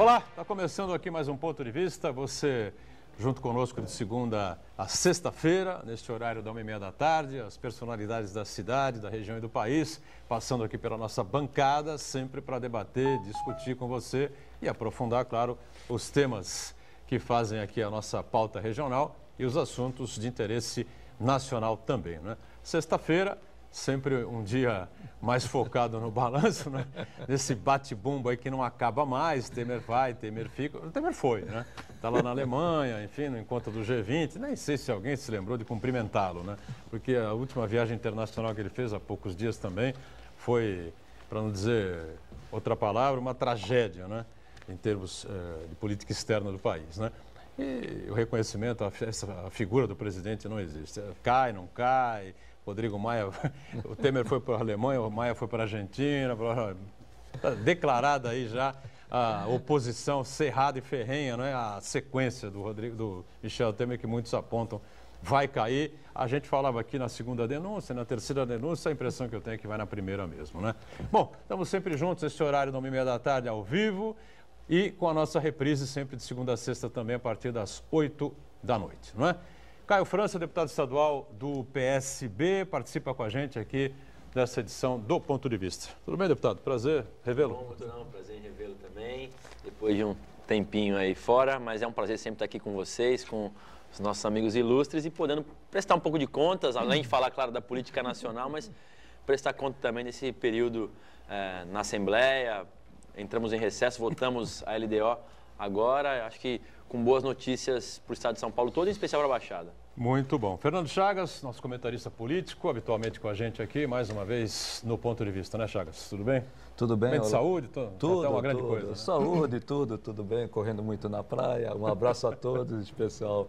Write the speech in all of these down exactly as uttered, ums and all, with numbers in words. Olá, está começando aqui mais um Ponto de Vista. Você junto conosco de segunda a sexta-feira, neste horário da uma e meia da tarde, as personalidades da cidade, da região e do país, passando aqui pela nossa bancada, sempre para debater, discutir com você e aprofundar, claro, os temas que fazem aqui a nossa pauta regional e os assuntos de interesse nacional também, né? Sexta-feira, sempre um dia mais focado no balanço, né? Nesse bate-bumbo aí que não acaba mais, Temer vai, Temer fica, Temer foi, né? Está lá na Alemanha, enfim, no encontro do G vinte, nem sei se alguém se lembrou de cumprimentá-lo, né? Porque a última viagem internacional que ele fez há poucos dias também foi, para não dizer outra palavra, uma tragédia, né? Em termos eh, de política externa do país, né? E o reconhecimento, a, a figura do presidente não existe, cai, não cai... Rodrigo Maia, o Temer foi para a Alemanha, o Maia foi para a Argentina, está declarada aí já a oposição cerrada e ferrenha, né? A sequência do, Rodrigo, do Michel Temer, que muitos apontam, vai cair. A gente falava aqui na segunda denúncia, na terceira denúncia, a impressão que eu tenho é que vai na primeira mesmo, né? Bom, estamos sempre juntos, esse horário da uma e meia da tarde ao vivo e com a nossa reprise sempre de segunda a sexta também a partir das oito da noite, não é? Caio França, deputado estadual do P S B, participa com a gente aqui dessa edição do Ponto de Vista. Tudo bem, deputado? Prazer revê-lo. Muito bom, não, prazer em revê-lo também, depois de um tempinho aí fora, mas é um prazer sempre estar aqui com vocês, com os nossos amigos ilustres e podendo prestar um pouco de contas, além de falar, claro, da política nacional, mas prestar conta também desse período eh, na Assembleia. Entramos em recesso, votamos a L D O agora, acho que com boas notícias para o estado de São Paulo todo, em especial para a Baixada. Muito bom. Fernando Chagas, nosso comentarista político, habitualmente com a gente aqui, mais uma vez no Ponto de Vista, né, Chagas? Tudo bem? Tudo bem. Bem de saúde? Tô... Tudo, até uma grande tudo. Coisa, né? Saúde, tudo, tudo bem, correndo muito na praia. Um abraço a todos, em especial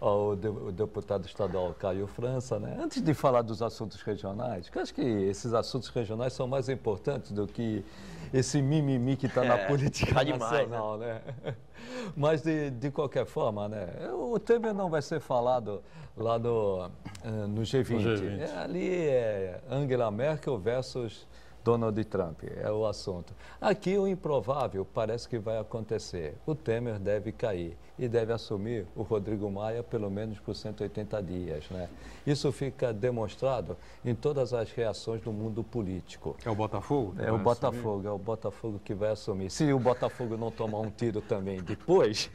ao deputado estadual Caio França, né? Antes de falar dos assuntos regionais, que eu acho que esses assuntos regionais são mais importantes do que esse mimimi que está é, na política tá demais, nacional, né? né? Mas, de, de qualquer forma, né? O Temer não vai ser falado lá no, no G vinte. G vinte. É, ali é Angela Merkel versus Donald Trump, é o assunto. Aqui o improvável parece que vai acontecer. O Temer deve cair e deve assumir o Rodrigo Maia pelo menos por cento e oitenta dias, né? Isso fica demonstrado em todas as reações do mundo político. É o Botafogo? É o Botafogo, assumir. é o Botafogo que vai assumir. Se o Botafogo não tomar um tiro também depois,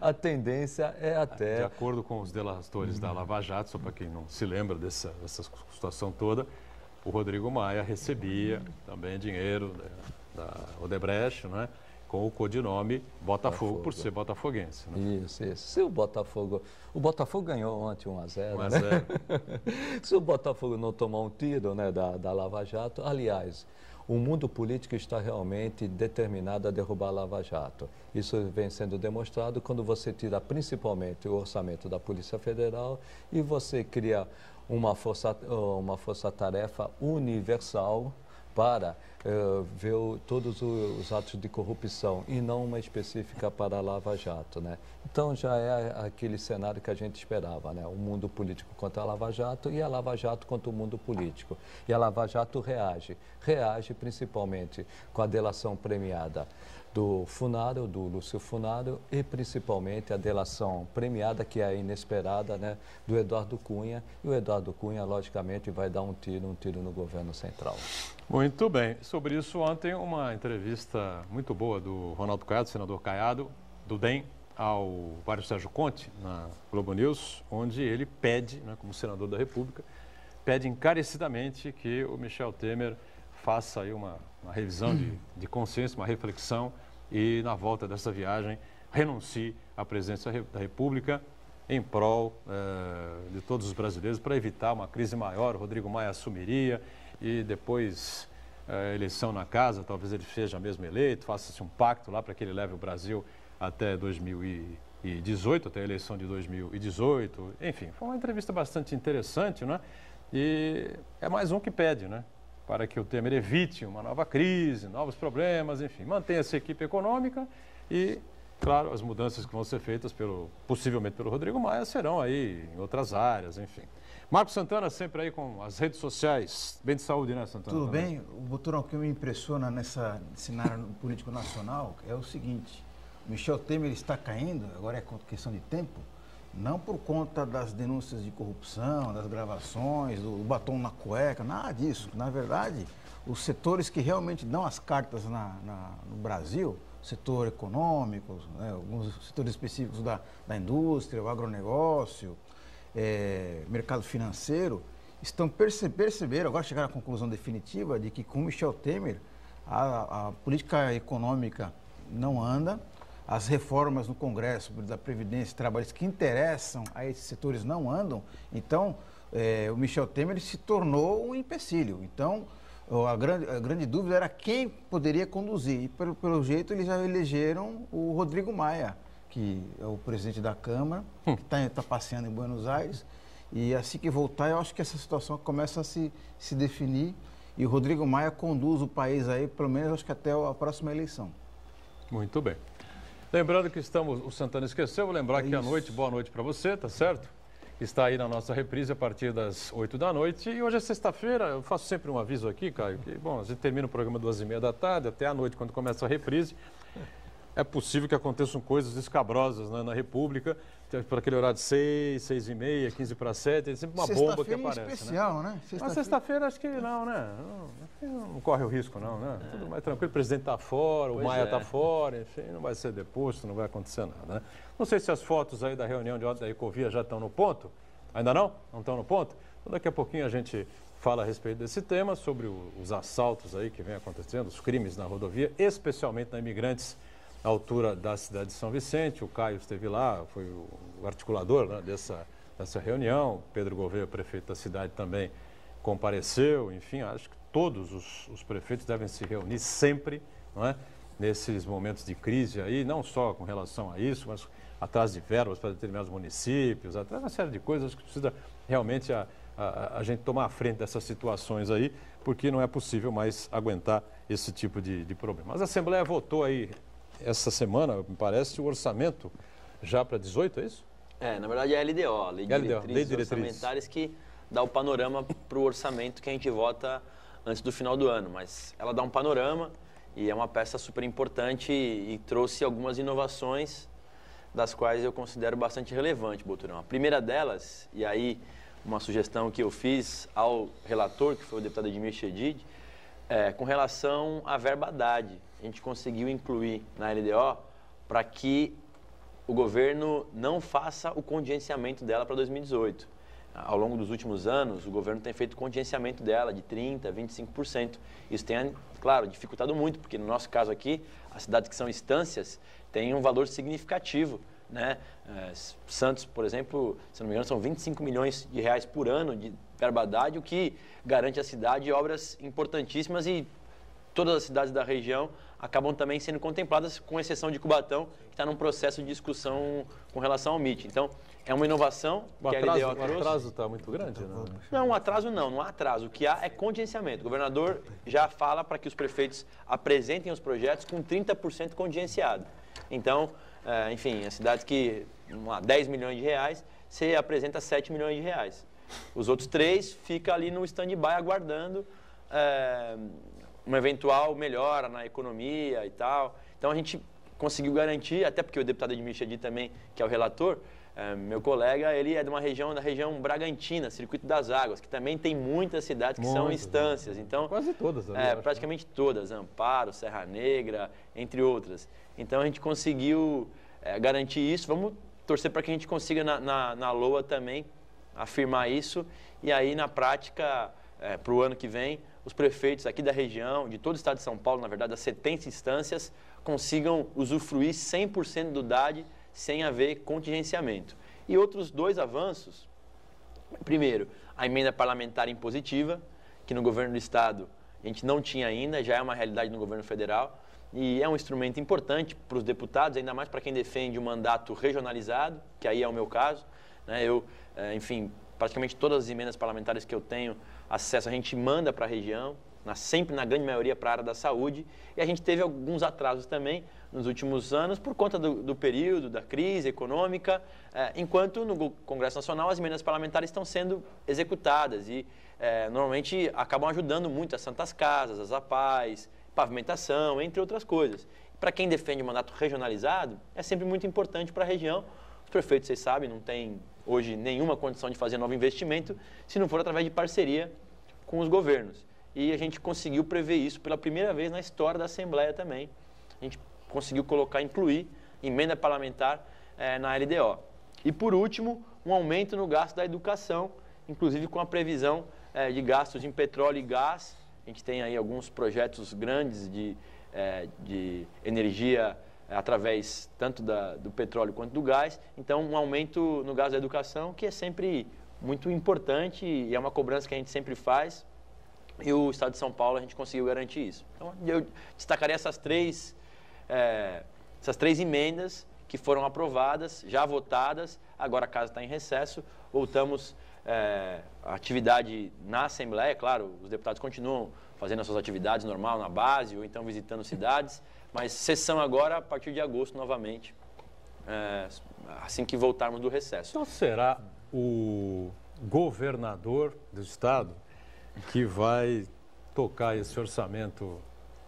a tendência é até... De acordo com os delatores da Lava Jato, só para quem não se lembra dessa, dessa situação toda, o Rodrigo Maia recebia também dinheiro da Odebrecht, né, com o codinome Botafogo, Botafogo, por ser botafoguense. Né? Isso, isso. Se o Botafogo... O Botafogo ganhou ontem um a zero. um a zero. Né? Se o Botafogo não tomar um tiro, né, da, da Lava Jato... Aliás, o mundo político está realmente determinado a derrubar a Lava Jato. Isso vem sendo demonstrado quando você tira principalmente o orçamento da Polícia Federal e você cria... uma força, uma força-tarefa universal para uh, ver o, todos os, os atos de corrupção e não uma específica para a Lava Jato, né? Então já é aquele cenário que a gente esperava, né? O mundo político contra a Lava Jato e a Lava Jato contra o mundo político. E a Lava Jato reage, reage principalmente com a delação premiada do Funaro, do Lúcio Funaro, e principalmente a delação premiada, que é inesperada, né, do Eduardo Cunha. E o Eduardo Cunha, logicamente, vai dar um tiro, um tiro no governo central. Muito bem. Sobre isso, ontem, uma entrevista muito boa do Ronaldo Caiado, senador Caiado, do D E M, ao Mário Sérgio Conte, na Globo News, onde ele pede, né, como senador da República, pede encarecidamente que o Michel Temer faça aí uma, uma revisão de, de consciência, uma reflexão, e na volta dessa viagem renuncie à presença da República em prol eh, de todos os brasileiros para evitar uma crise maior. Rodrigo Maia assumiria e depois eh, eleição na casa, talvez ele seja mesmo eleito, faça-se um pacto lá para que ele leve o Brasil até dois mil e dezoito, até a eleição de dois mil e dezoito. Enfim, foi uma entrevista bastante interessante, né? E é mais um que pede, né? Para que o Temer evite uma nova crise, novos problemas, enfim, mantenha essa equipe econômica e, claro, as mudanças que vão ser feitas, pelo, possivelmente pelo Rodrigo Maia, serão aí em outras áreas, enfim. Marco Santana sempre aí com as redes sociais. Bem de saúde, né, Santana? Tudo também. Bem. O Boturão, que me impressiona nessa cenário político nacional é o seguinte. O Michel Temer está caindo, agora é questão de tempo, não por conta das denúncias de corrupção, das gravações, do batom na cueca, nada disso. Na verdade, os setores que realmente dão as cartas na, na, no Brasil, setor econômico, né, alguns setores específicos da, da indústria, o agronegócio, é, mercado financeiro, estão perce, perceberam, agora chegaram à conclusão definitiva de que com Michel Temer a, a política econômica não anda. As reformas no Congresso, da Previdência e Trabalhos que interessam a esses setores não andam, então é, o Michel Temer se tornou um empecilho. Então, a grande, a grande dúvida era quem poderia conduzir. E, pelo, pelo jeito, eles já elegeram o Rodrigo Maia, que é o presidente da Câmara, hum. que está tá passeando em Buenos Aires. E assim que voltar, eu acho que essa situação começa a se, se definir. E o Rodrigo Maia conduz o país aí, pelo menos, acho que até a próxima eleição. Muito bem. Lembrando que estamos, o Santana esqueceu, vou lembrar é que à noite, boa noite para você, tá certo? Está aí na nossa reprise a partir das oito da noite. E hoje é sexta-feira, eu faço sempre um aviso aqui, Caio, que bom, a gente termina o programa duas e meia da tarde, até à noite, quando começa a reprise. É possível que aconteçam coisas escabrosas, né, na República, para aquele horário de seis, seis e meia, quinze para sete, é sempre uma bomba que aparece. É especial, né? né? Sexta Mas sexta-feira acho que não, né? Não, não corre o risco, não, né? É. Tudo mais tranquilo, o presidente está fora, o pois Maia está é. fora, enfim, não vai ser deposto, não vai acontecer nada, né? Não sei se as fotos aí da reunião de ontem da Ecovias já estão no ponto, ainda não? Não estão no ponto? Então daqui a pouquinho a gente fala a respeito desse tema, sobre o, os assaltos aí que vem acontecendo, os crimes na rodovia, especialmente na Imigrantes, à altura da cidade de São Vicente. O Caio esteve lá, foi o articulador, né, dessa, dessa reunião. Pedro Gouveia, prefeito da cidade, também compareceu. Enfim, acho que todos os, os prefeitos devem se reunir sempre, não é, nesses momentos de crise aí, não só com relação a isso, mas atrás de verbas para determinados municípios, atrás de uma série de coisas. Acho que precisa realmente a, a, a gente tomar a frente dessas situações aí, porque não é possível mais aguentar esse tipo de, de problema. Mas a Assembleia votou aí essa semana, me parece, o orçamento já para dezoito, é isso? É, na verdade é a L D O, a Lei de Diretrizes Orçamentárias, que dá o panorama para o orçamento que a gente vota antes do final do ano. Mas ela dá um panorama e é uma peça super importante e, e trouxe algumas inovações, das quais eu considero bastante relevante, Boturão. A primeira delas, e aí uma sugestão que eu fiz ao relator, que foi o deputado Edmir Chedid, é, com relação à verba Haddad. A gente conseguiu incluir na L D O para que o governo não faça o contingenciamento dela para dois mil e dezoito. Ao longo dos últimos anos, o governo tem feito contingenciamento dela de trinta por cento, vinte e cinco por cento. Isso tem, claro, dificultado muito, porque no nosso caso aqui, as cidades que são instâncias têm um valor significativo, né? Santos, por exemplo, se não me engano, são vinte e cinco milhões de reais por ano de verba Haddad, o que garante à cidade obras importantíssimas, e todas as cidades da região acabam também sendo contempladas, com exceção de Cubatão, que está num processo de discussão com relação ao M I T. Então, é uma inovação o que atraso, a L D O trouxe. O atraso está muito grande, né? Não, um atraso não, não há atraso. O que há é contingenciamento. O governador já fala para que os prefeitos apresentem os projetos com trinta por cento contingenciado. Então, enfim, as cidades que há dez milhões de reais, você apresenta sete milhões de reais. Os outros três ficam ali no stand-by aguardando É, uma eventual melhora na economia e tal. Então, a gente conseguiu garantir, até porque o deputado Edmir Chedid também, que é o relator, é, meu colega, ele é de uma região, da região Bragantina, Circuito das Águas, que também tem muitas cidades que muitas, são instâncias. Então, quase todas. Ali, é, praticamente todas, Amparo, Serra Negra, entre outras. Então, a gente conseguiu é, garantir isso. Vamos torcer para que a gente consiga, na, na, na L O A também, afirmar isso. E aí, na prática, é, para o ano que vem, os prefeitos aqui da região, de todo o estado de São Paulo, na verdade, das setenta instâncias, consigam usufruir cem por cento do D A D sem haver contingenciamento. E outros dois avanços: primeiro, a emenda parlamentar impositiva, que no governo do estado a gente não tinha ainda, já é uma realidade no governo federal, e é um instrumento importante para os deputados, ainda mais para quem defende um mandato regionalizado, que aí é o meu caso, né? Eu, enfim, praticamente todas as emendas parlamentares que eu tenho acesso, a gente manda para a região, na, sempre na grande maioria para a área da saúde, e a gente teve alguns atrasos também nos últimos anos por conta do, do período, da crise econômica, eh, enquanto no Congresso Nacional as emendas parlamentares estão sendo executadas e eh, normalmente acabam ajudando muito as Santas Casas, as APAES, pavimentação, entre outras coisas. Para quem defende o mandato regionalizado, é sempre muito importante para a região. Os prefeitos, vocês sabem, não tem hoje nenhuma condição de fazer novo investimento se não for através de parceria com os governos. E a gente conseguiu prever isso pela primeira vez na história da Assembleia também. A gente conseguiu colocar, incluir emenda parlamentar eh, na L D O. E, por último, um aumento no gasto da educação, inclusive com a previsão eh, de gastos em petróleo e gás. A gente tem aí alguns projetos grandes de, eh, de energia eh, através tanto da, do petróleo quanto do gás. Então, um aumento no gasto da educação, que é sempre muito importante e é uma cobrança que a gente sempre faz. E o Estado de São Paulo, a gente conseguiu garantir isso. Então, eu destacaria essas três... É, essas três emendas que foram aprovadas, já votadas, agora a casa está em recesso, voltamos é, à atividade na Assembleia, claro, os deputados continuam fazendo as suas atividades normal na base ou então visitando cidades, mas sessão agora a partir de agosto novamente, é, assim que voltarmos do recesso. Então será o governador do estado que vai tocar esse orçamento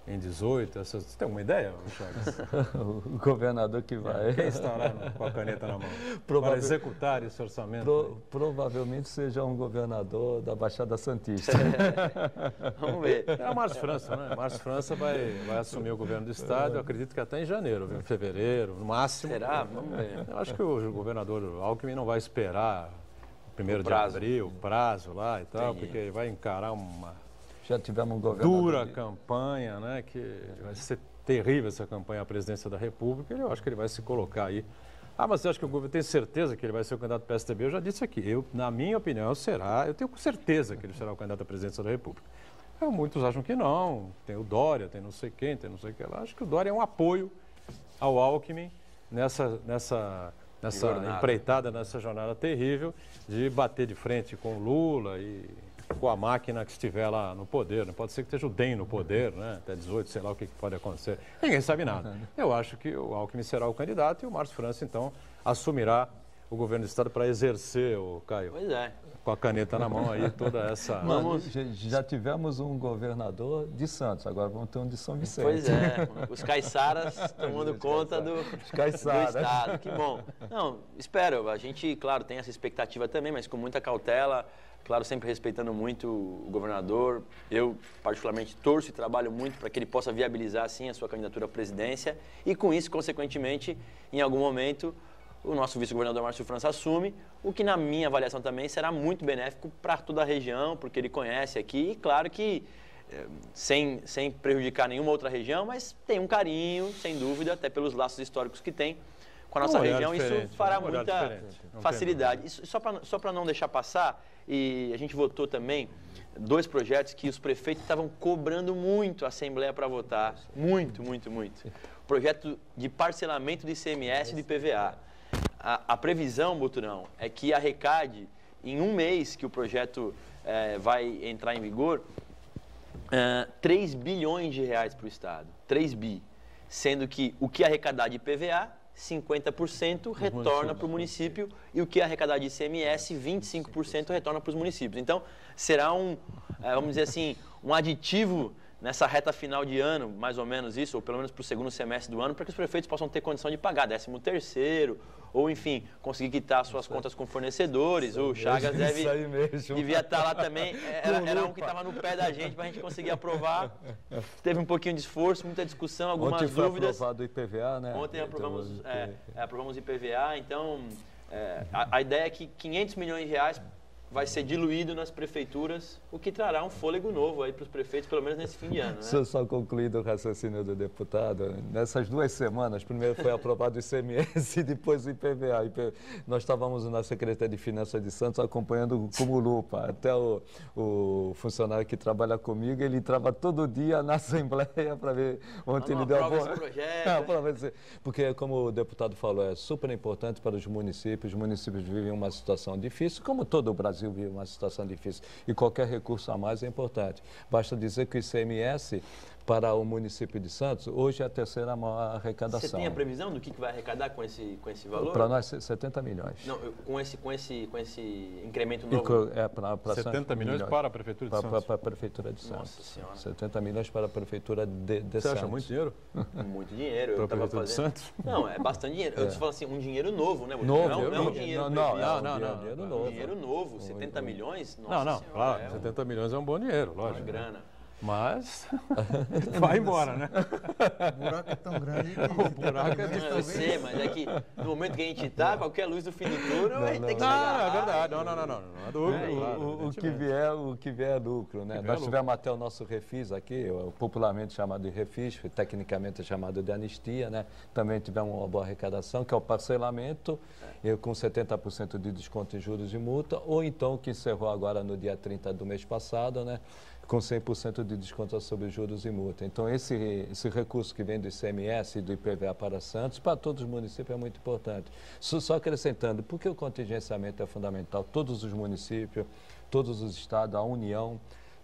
em dezoito, você tem uma ideia, Chagas? O governador que vai... Quem estará com a caneta na mão Provabil... para executar esse orçamento? Pro... Provavelmente seja um governador da Baixada Santista. É. Vamos ver. É o Márcio França, né? Márcio França vai, vai assumir o governo do estado, eu acredito que até em janeiro, em fevereiro, no máximo. Será? Vamos ver. Eu acho que o governador Alckmin não vai esperar o primeiro de abril, o prazo lá e tal, Sim. porque ele vai encarar uma... Já tivemos um governador... Dura campanha, né? Que vai ser terrível essa campanha à presidência da República. Eu acho que ele vai se colocar aí. Ah, mas eu acho que o governo tem certeza que ele vai ser o candidato do P S D B? Eu já disse aqui. Eu, na minha opinião, será... Eu tenho certeza que ele será o candidato à presidência da República. Então, muitos acham que não. Tem o Dória, tem não sei quem, tem não sei o que lá. Acho que o Dória é um apoio ao Alckmin nessa... nessa nessa jornada. Empreitada, nessa jornada terrível de bater de frente com o Lula e... com a máquina que estiver lá no poder, né? Pode ser que esteja o D E M no poder, né? Até dezoito, sei lá o que pode acontecer. Ninguém sabe nada. Eu acho que o Alckmin será o candidato e o Márcio França, então, assumirá o governo do estado para exercer, o Caio, pois é. Com a caneta na mão aí, toda essa... Mano, já tivemos um governador de Santos, agora vamos ter um de São Vicente. Pois é, os caiçaras tomando conta do, do estado, que bom. Não, espero, a gente, claro, tem essa expectativa também, mas com muita cautela. Claro, sempre respeitando muito o governador. Eu, particularmente, torço e trabalho muito para que ele possa viabilizar, assim, a sua candidatura à presidência. E com isso, consequentemente, em algum momento, o nosso vice-governador Márcio França assume, o que, na minha avaliação também, será muito benéfico para toda a região, porque ele conhece aqui. E claro que, sem, sem prejudicar nenhuma outra região, mas tem um carinho, sem dúvida, até pelos laços históricos que tem com a nossa região. Isso fará muita facilidade. Isso, só para só para não deixar passar... E a gente votou também dois projetos que os prefeitos estavam cobrando muito a Assembleia para votar. Muito, muito, muito. Projeto de parcelamento de I C M S e de P V A. A, a previsão, Boturão, é que a Recade, em um mês que o projeto é, vai entrar em vigor, é, três bilhões de reais para o Estado. três bi. Sendo que o que arrecadar de P V A... cinquenta por cento retorna para o município e o que arrecadar de I C M S, vinte e cinco por cento retorna para os municípios. Então, será um, vamos dizer assim, um aditivo nessa reta final de ano, mais ou menos isso, ou pelo menos para o segundo semestre do ano, para que os prefeitos possam ter condição de pagar décimo terceiro, ou enfim, conseguir quitar suas contas com fornecedores. O Chagas deve, devia estar lá também, era, era um que estava no pé da gente para a gente conseguir aprovar. Teve um pouquinho de esforço, muita discussão, algumas Ontem foi dúvidas. Aprovado o I P V A, né? Ontem aprovamos o é, aprovamos I P V A, então é, a, a ideia é que quinhentos milhões de reais vai ser diluído nas prefeituras, o que trará um fôlego novo aí para os prefeitos, pelo menos nesse fim de ano. Né? Só, só concluindo o raciocínio do deputado, nessas duas semanas, primeiro foi aprovado o I C M S e depois o I P V A. I P... Nós estávamos na Secretaria de Finanças de Santos acompanhando como lupa. Até o, o funcionário que trabalha comigo, ele trava todo dia na Assembleia para ver ontem ele deu a boa... Esse projeto, é, esse... Porque, como o deputado falou, é super importante para os municípios. Os municípios vivem uma situação difícil, como todo o Brasil. Brasil vive uma situação difícil e qualquer recurso a mais é importante. Basta dizer que o I C M S para o município de Santos hoje é a terceira maior arrecadação. Você tem a previsão do que vai arrecadar com esse, com esse valor? Para nós, setenta milhões. Não, com esse, com esse, com esse incremento novo? É, pra, pra setenta milhões para a Prefeitura de pra, Santos? Para a Prefeitura de Santos. Nossa Senhora. setenta milhões para a Prefeitura de, de Você Santos. Você acha muito dinheiro? Muito dinheiro. Para a Prefeitura de Santos? Não, é bastante dinheiro. É. Eu te falo assim, um dinheiro novo, né? Novo, não, não, dinheiro não, não, não, não, dinheiro não, novo. Dinheiro novo, setenta milhões? Nossa não, não, senhora, claro, é um... setenta milhões é um bom dinheiro, lógico. Uma grana. Mas vai embora, né? O buraco é tão grande que... O buraco é não, eu sei, mas é que no momento que a gente está, qualquer luz do fim do túnel, a gente tem que chegar. Não, é verdade. Não, não, não. Não, não é lucro, é, claro, o, o, que vier, o que vier é lucro, né? Nós tivemos até o nosso refis aqui, popularmente chamado de refis, tecnicamente chamado de anistia, né? Também tivemos uma boa arrecadação, que é o parcelamento, eu, com setenta por cento de desconto em juros e multa, ou então que encerrou agora no dia trinta do mês passado, né? Com cem por cento de desconto sobre juros e multa. Então, esse, esse recurso que vem do I C M S e do I P V A para Santos, para todos os municípios é muito importante. Só, só acrescentando, porque o contingenciamento é fundamental, todos os municípios, todos os estados, a União,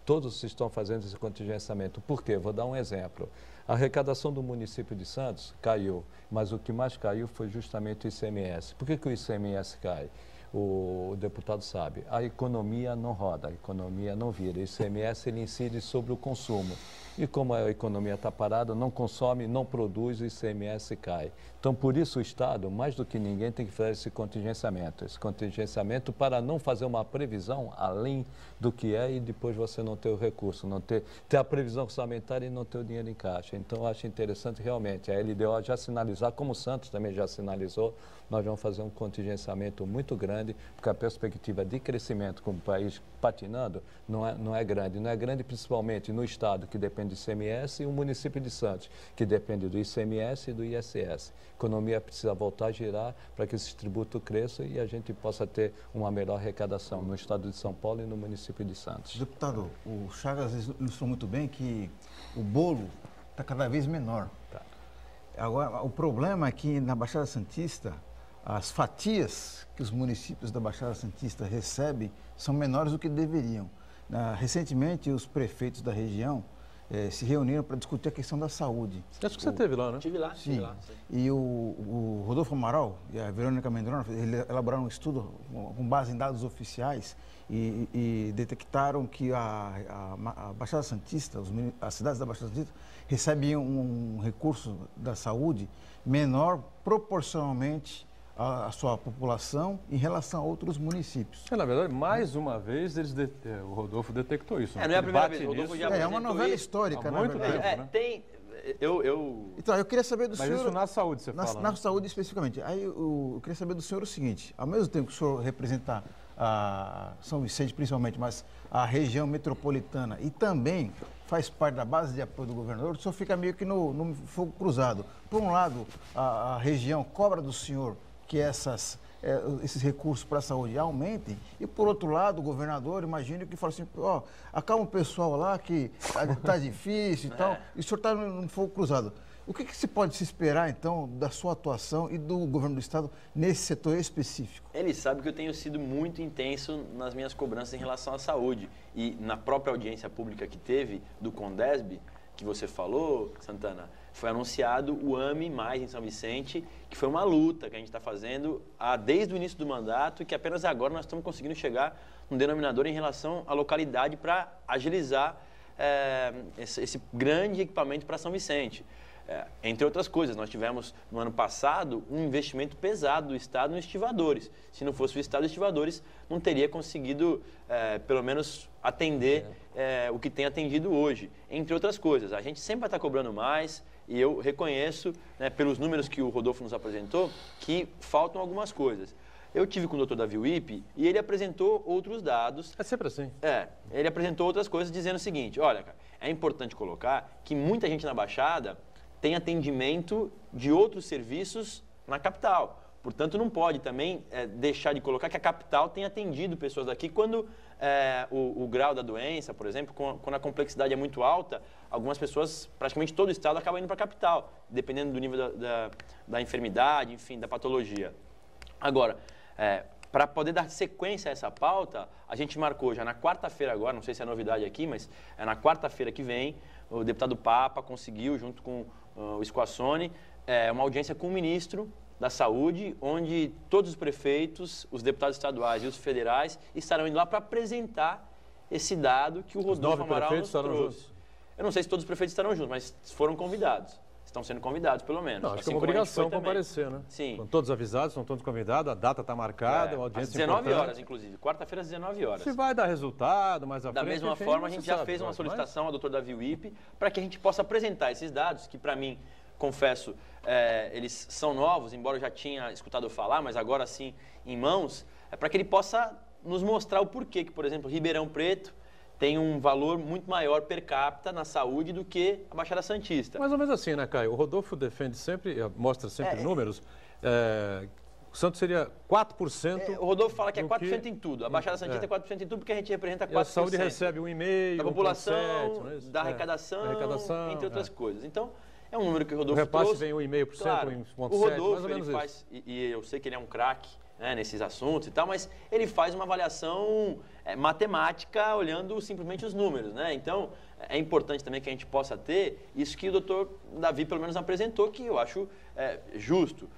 todos estão fazendo esse contingenciamento. Por quê? Vou dar um exemplo. A arrecadação do município de Santos caiu, mas o que mais caiu foi justamente o I C M S. Por que, que o I C M S cai? O deputado sabe, a economia não roda, a economia não vira. O I C M S ele incide sobre o consumo. E como a economia está parada, não consome, não produz, o I C M S cai. Então, por isso, o Estado, mais do que ninguém, tem que fazer esse contingenciamento. Esse contingenciamento para não fazer uma previsão além do que é e depois você não ter o recurso, não ter, ter a previsão orçamentária e não ter o dinheiro em caixa. Então, acho interessante realmente a L D O já sinalizar, como o Santos também já sinalizou, nós vamos fazer um contingenciamento muito grande, porque a perspectiva de crescimento com o país patinando não é, não é grande. Não é grande principalmente no Estado, que depende do I C M S, e o município de Santos, que depende do I C M S e do I S S. A economia precisa voltar a girar para que esse tributo cresça e a gente possa ter uma melhor arrecadação no Estado de São Paulo e no município de Santos. Deputado, o Chagas ilustrou muito bem que o bolo está cada vez menor. Tá. Agora, o problema é que na Baixada Santista, as fatias que os municípios da Baixada Santista recebem são menores do que deveriam. Recentemente, os prefeitos da região eh, se reuniram para discutir a questão da saúde. Acho que você esteve lá, né? Estive lá, estive lá. Sim. E o, o Rodolfo Amaral e a Verônica Mendonça elaboraram um estudo com base em dados oficiais e, e detectaram que a, a, a Baixada Santista, os, as cidades da Baixada Santista, recebiam um recurso da saúde menor proporcionalmente a sua população em relação a outros municípios. É, na verdade, mais uma vez, eles det... o Rodolfo detectou isso. É, não é a primeira vez, o Rodolfo já é uma novela isso. histórica, há muito na verdade. Tempo, né? É, tem... Eu, eu... Então, eu queria saber do Mas senhor... Mas isso na saúde, você na, fala. Na né? saúde, especificamente. Aí, eu, eu queria saber do senhor o seguinte, ao mesmo tempo que o senhor representa a São Vicente, principalmente, mas a região metropolitana e também faz parte da base de apoio do governador, o senhor fica meio que no, no fogo cruzado. Por um lado, a, a região cobra do senhor que essas, esses recursos para a saúde aumentem, e por outro lado o governador, imagino que fala assim, ó, oh, acalma o pessoal lá que está difícil e tal, e o senhor está num fogo cruzado. O que, que se pode se esperar, então, da sua atuação e do governo do Estado nesse setor específico? Ele sabe que eu tenho sido muito intenso nas minhas cobranças em relação à saúde, e na própria audiência pública que teve do Condesb, que você falou, Santana, foi anunciado o AME Mais em São Vicente, que foi uma luta que a gente está fazendo há, desde o início do mandato, e que apenas agora nós estamos conseguindo chegar no denominador em relação à localidade para agilizar é, esse, esse grande equipamento para São Vicente. É, entre outras coisas, nós tivemos no ano passado um investimento pesado do Estado nos estivadores. Se não fosse o Estado, os estivadores não teria conseguido, é, pelo menos, atender é, o que tem atendido hoje. Entre outras coisas, a gente sempre está cobrando mais. E eu reconheço, né, pelos números que o Rodolfo nos apresentou, que faltam algumas coisas. Eu tive com o doutor Davi Uip e ele apresentou outros dados. É sempre assim. É, ele apresentou outras coisas dizendo o seguinte, olha, cara, é importante colocar que muita gente na Baixada tem atendimento de outros serviços na capital. Portanto, não pode também é, deixar de colocar que a capital tem atendido pessoas daqui quando é, o, o grau da doença, por exemplo, com, quando a complexidade é muito alta, algumas pessoas, praticamente todo o estado, acaba indo para a capital, dependendo do nível da, da, da enfermidade, enfim, da patologia. Agora, é, Para poder dar sequência a essa pauta, a gente marcou já na quarta-feira agora, não sei se é novidade aqui, mas é na quarta-feira que vem, o deputado Papa conseguiu, junto com uh, o Squassone, é, uma audiência com o ministro da Saúde, onde todos os prefeitos, os deputados estaduais e os federais estarão indo lá para apresentar esse dado que o Rodolfo Amaral nos trouxe. Eu não sei se todos os prefeitos estarão juntos, mas foram convidados. Estão sendo convidados, pelo menos. Não, acho assim que é uma obrigação comparecer, né? Sim. Estão todos avisados, estão todos convidados, a data está marcada, é, uma audiência importante. dezenove horas, inclusive. Quarta-feira, às dezenove horas. Se vai dar resultado, mas a da frente... Da mesma enfim, forma, a gente já sabe, fez uma solicitação mais? ao doutor Davi Uip para que a gente possa apresentar esses dados, que para mim, confesso, é, eles são novos, embora eu já tinha escutado falar, mas agora sim em mãos, é para que ele possa nos mostrar o porquê que, por exemplo, Ribeirão Preto tem um valor muito maior per capita na saúde do que a Baixada Santista. Mais ou menos assim, né, Caio? O Rodolfo defende sempre, mostra sempre é, números. É, o Santos seria quatro por cento... É, o Rodolfo fala que é quatro por cento que... em tudo. A Baixada Santista é. é quatro por cento em tudo porque a gente representa quatro por cento. E a saúde recebe um vírgula cinco por cento, da população, é da arrecadação, é. arrecadação, entre outras é. coisas. Então, é um número que o Rodolfo o repasse trouxe. Vem um vírgula cinco por cento, claro, um vírgula sete por cento, o Rodolfo, ele faz, e, e eu sei que ele é um craque, né, nesses assuntos e tal, mas ele faz uma avaliação é, matemática olhando simplesmente os números, né? Então, é importante também que a gente possa ter isso que o doutor Davi, pelo menos, apresentou, que eu acho é, justo.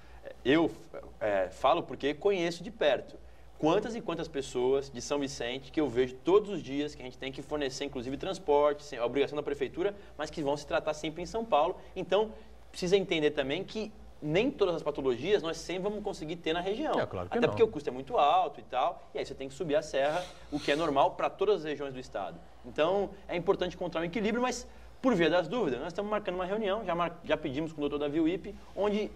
Eu é, falo porque conheço de perto quantas e quantas pessoas de São Vicente que eu vejo todos os dias, que a gente tem que fornecer, inclusive, transporte, a obrigação da prefeitura, mas que vão se tratar sempre em São Paulo. Então, precisa entender também que nem todas as patologias nós sempre vamos conseguir ter na região. É, claro que Até não. porque o custo é muito alto e tal, e aí você tem que subir a serra, o que é normal para todas as regiões do estado. Então, é importante encontrar um equilíbrio, mas, por via das dúvidas, nós estamos marcando uma reunião, já, mar... já pedimos com o doutor Davi Uip, onde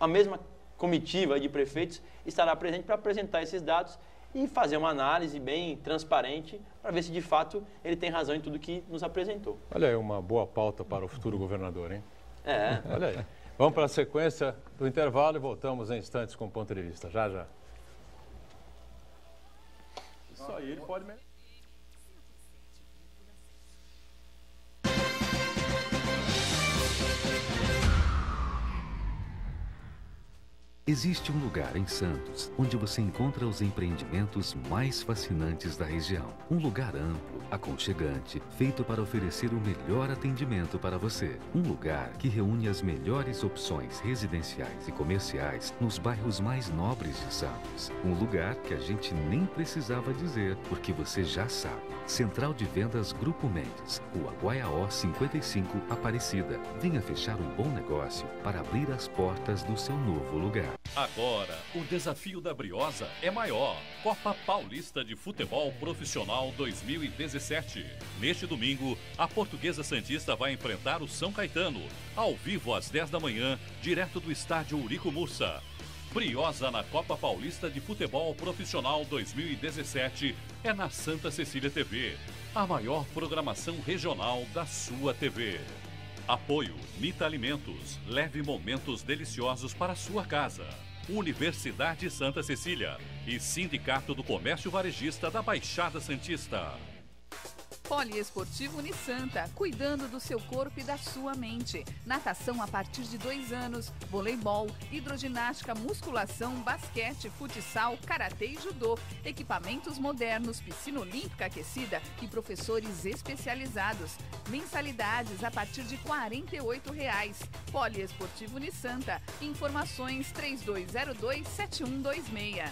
a mesma comitiva de prefeitos estará presente para apresentar esses dados e fazer uma análise bem transparente para ver se, de fato, ele tem razão em tudo que nos apresentou. Olha aí uma boa pauta para o futuro governador, hein? É. Olha aí. Vamos para a sequência do intervalo e voltamos em instantes com o Ponto de Vista. Já, já. Só ele pode... Existe um lugar em Santos onde você encontra os empreendimentos mais fascinantes da região. Um lugar amplo, aconchegante, feito para oferecer o melhor atendimento para você. Um lugar que reúne as melhores opções residenciais e comerciais nos bairros mais nobres de Santos. Um lugar que a gente nem precisava dizer, porque você já sabe. Central de Vendas Grupo Mendes, Rua Guaiaó cinquenta e cinco, Aparecida. Venha fechar um bom negócio para abrir as portas do seu novo lugar. Agora, o desafio da Briosa é maior. Copa Paulista de Futebol Profissional dois mil e dezessete. Neste domingo, a Portuguesa Santista vai enfrentar o São Caetano, ao vivo às dez da manhã, direto do estádio Urico Mursa. Briosa na Copa Paulista de Futebol Profissional dois mil e dezessete é na Santa Cecília T V, a maior programação regional da sua T V. Apoio Mita Alimentos. Leve momentos deliciosos para sua casa. Universidade Santa Cecília e Sindicato do Comércio Varejista da Baixada Santista. Poliesportivo Unisanta, cuidando do seu corpo e da sua mente. Natação a partir de dois anos, voleibol, hidroginástica, musculação, basquete, futsal, karatê e judô. Equipamentos modernos, piscina olímpica aquecida e professores especializados. Mensalidades a partir de quarenta e oito reais. Poliesportivo Unisanta. Informações três dois zero dois, sete um dois seis.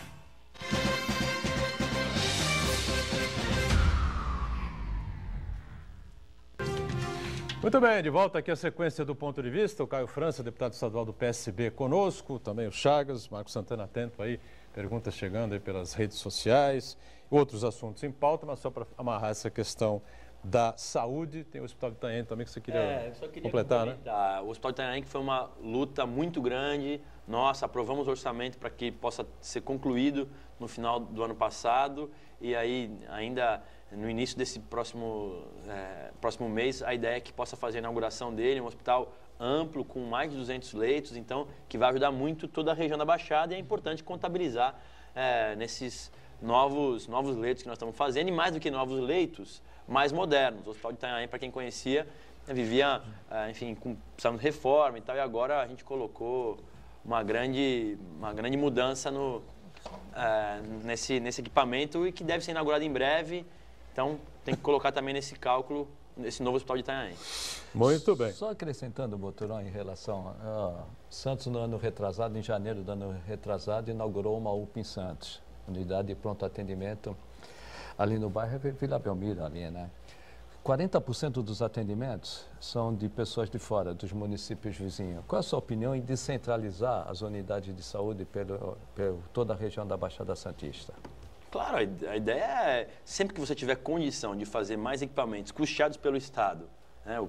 Muito bem, de volta aqui a sequência do Ponto de Vista. O Caio França, deputado estadual do P S B, conosco. Também o Chagas, Marco Santana atento aí, perguntas chegando aí pelas redes sociais. Outros assuntos em pauta, mas só para amarrar essa questão da saúde. Tem o Hospital Itanhaém também que você queria, é, eu só queria completar, né? O Hospital Itanhaém que foi uma luta muito grande. Nossa, aprovamos o orçamento para que possa ser concluído no final do ano passado. E aí, ainda... No início desse próximo, é, próximo mês, a ideia é que possa fazer a inauguração dele, um hospital amplo, com mais de duzentos leitos, então, que vai ajudar muito toda a região da Baixada e é importante contabilizar é, nesses novos, novos leitos que nós estamos fazendo e mais do que novos leitos, mais modernos. O Hospital de Itanhaém, para quem conhecia, vivia, é, enfim, com, precisando de reforma e tal, e agora a gente colocou uma grande, uma grande mudança no... é, nesse, nesse equipamento e que deve ser inaugurado em breve. Então, tem que colocar também nesse cálculo, nesse novo hospital de Itanhaém. Muito bem. Só acrescentando, Boturão, em relação a Santos, no ano retrasado, em janeiro do ano retrasado, inaugurou uma U P em Santos, Unidade de Pronto Atendimento, ali no bairro Vila Belmiro, ali, né? quarenta por cento dos atendimentos são de pessoas de fora, dos municípios vizinhos. Qual é a sua opinião em descentralizar as unidades de saúde pelo, pelo toda a região da Baixada Santista? Claro, a ideia é, sempre que você tiver condição de fazer mais equipamentos custeados pelo Estado, né, o,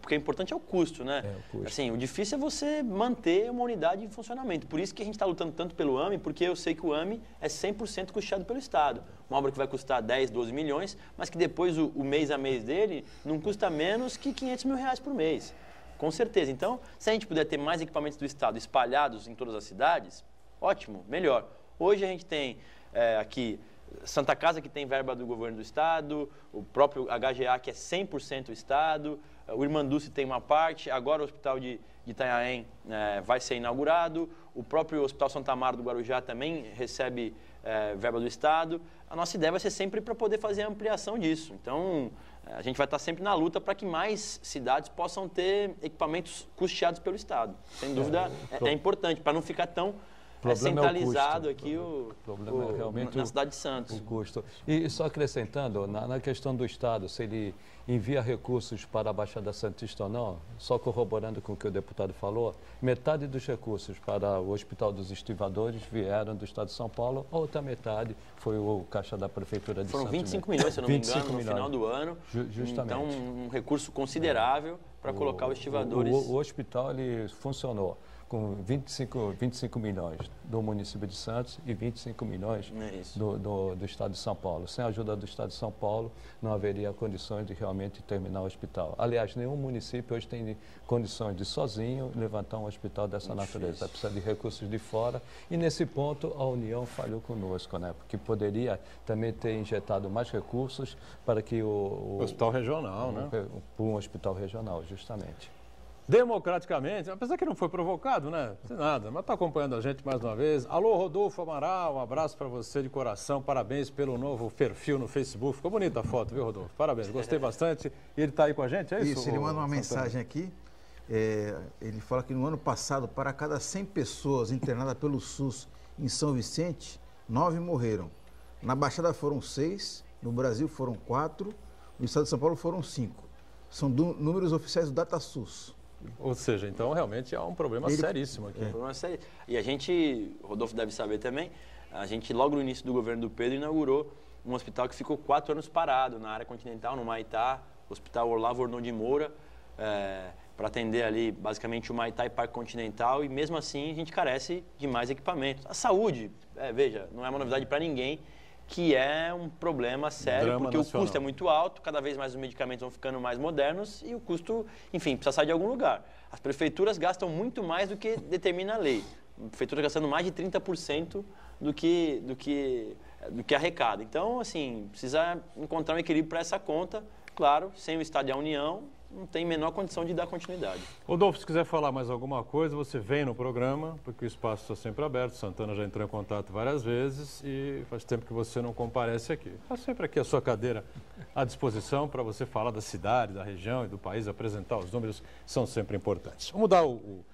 porque o importante é o custo, né? É, o custo. Assim, o difícil é você manter uma unidade em funcionamento. Por isso que a gente está lutando tanto pelo A M I, porque eu sei que o A M I é cem por cento custeado pelo Estado. Uma obra que vai custar dez, doze milhões, mas que depois o, o mês a mês dele não custa menos que quinhentos mil reais por mês. Com certeza. Então, se a gente puder ter mais equipamentos do Estado espalhados em todas as cidades, ótimo, melhor. Hoje a gente tem é, aqui... Santa Casa, que tem verba do governo do Estado, o próprio H G A, que é cem por cento Estado, o Irmanduce tem uma parte, agora o Hospital de Itanhaém é, vai ser inaugurado, o próprio Hospital Santa Amaro do Guarujá também recebe é, verba do Estado. A nossa ideia vai ser sempre para poder fazer a ampliação disso. Então, a gente vai estar sempre na luta para que mais cidades possam ter equipamentos custeados pelo Estado. Sem dúvida, é, é importante, para não ficar tão... É centralizado é o aqui o, problema o, é realmente na cidade de Santos. O custo. E só acrescentando, na, na questão do Estado, se ele envia recursos para a Baixada Santista ou não, só corroborando com o que o deputado falou, metade dos recursos para o Hospital dos Estivadores vieram do Estado de São Paulo, a outra metade foi o caixa da Prefeitura de Santos. Foram vinte e cinco milhões, se eu não me engano, no final do ano. Justamente. Então, um recurso considerável para colocar os estivadores. O, o, o hospital ele funcionou com vinte e cinco milhões do município de Santos e vinte e cinco milhões é do, do, do Estado de São Paulo. Sem a ajuda do Estado de São Paulo, não haveria condições de realmente terminar o hospital. Aliás, nenhum município hoje tem condições de sozinho levantar um hospital dessa Muito natureza. Difícil. Precisa de recursos de fora e, nesse ponto, a União falhou conosco, né? Porque poderia também ter injetado mais recursos para que o... o hospital regional, um, né? Para um hospital regional, justamente. Democraticamente, apesar que não foi provocado, né? Sem nada, mas está acompanhando a gente mais uma vez. Alô, Rodolfo Amaral, um abraço para você de coração, parabéns pelo novo perfil no Facebook. Ficou bonita a foto, viu, Rodolfo? Parabéns, gostei bastante. E ele está aí com a gente, é isso? Isso, ele manda uma mensagem aqui, é, ele fala que no ano passado, para cada cem pessoas internadas pelo SUS em São Vicente, nove morreram. Na Baixada foram seis, no Brasil foram quatro, no estado de São Paulo foram cinco. São do, números oficiais do DataSUS. Ou seja, então realmente há um problema Ele... seríssimo aqui. É. Um problema sério. E a gente, o Rodolfo deve saber também, a gente logo no início do governo do Pedro inaugurou um hospital que ficou quatro anos parado na área continental, no Maitá, Hospital Olavo Ornon de Moura, é, para atender ali basicamente o Maitá e Parque Continental, e mesmo assim a gente carece de mais equipamentos. A saúde, é, veja, não é uma novidade para ninguém, que é um problema sério, Drama porque nacional. O custo é muito alto, cada vez mais os medicamentos vão ficando mais modernos e o custo, enfim, precisa sair de algum lugar. As prefeituras gastam muito mais do que determina a lei. A prefeitura gastando mais de trinta por cento do que, do que, do que arrecada. Então, assim, precisa encontrar um equilíbrio para essa conta, claro, sem o Estado e a União, não tem a menor condição de dar continuidade. Rodolfo, se quiser falar mais alguma coisa, você vem no programa, porque o espaço está sempre aberto. Santana já entrou em contato várias vezes e faz tempo que você não comparece aqui. Está sempre aqui a sua cadeira à disposição para você falar da cidade, da região e do país, apresentar os números, são sempre importantes. Vamos mudar o, o,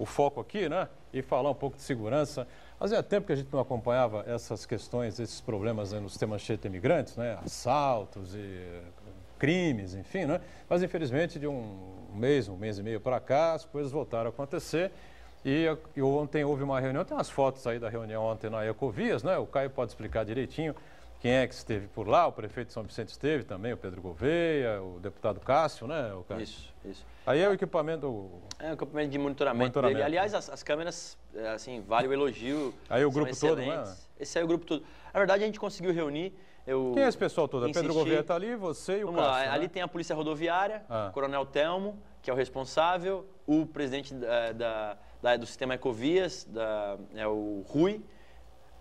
o foco aqui, né? E falar um pouco de segurança. Fazia tempo que a gente não acompanhava essas questões, esses problemas, né, nos temas cheios de imigrantes, né? Assaltos e... crimes, enfim, né? Mas infelizmente de um mês, um mês e meio para cá, as coisas voltaram a acontecer e, e ontem houve uma reunião, tem umas fotos aí da reunião ontem na Ecovias, né? O Caio pode explicar direitinho quem é que esteve por lá, o prefeito de São Vicente esteve também, o Pedro Gouveia, o deputado Cássio, né? O Cássio. Isso, isso. Aí é o equipamento... O... É o equipamento de monitoramento, monitoramento dele. Aliás, as, as câmeras, assim, vale o elogio. Aí o grupo todo, né? Esse aí é o grupo todo. Na verdade, a gente conseguiu reunir... Eu Quem é esse pessoal todo? Insisti. Pedro Gouveia está ali, você e o Vamos Cássio. Lá. Né? Ali tem a Polícia Rodoviária, ah. o Coronel Telmo, que é o responsável, o presidente da, da, da, do sistema Ecovias, da, é o Rui,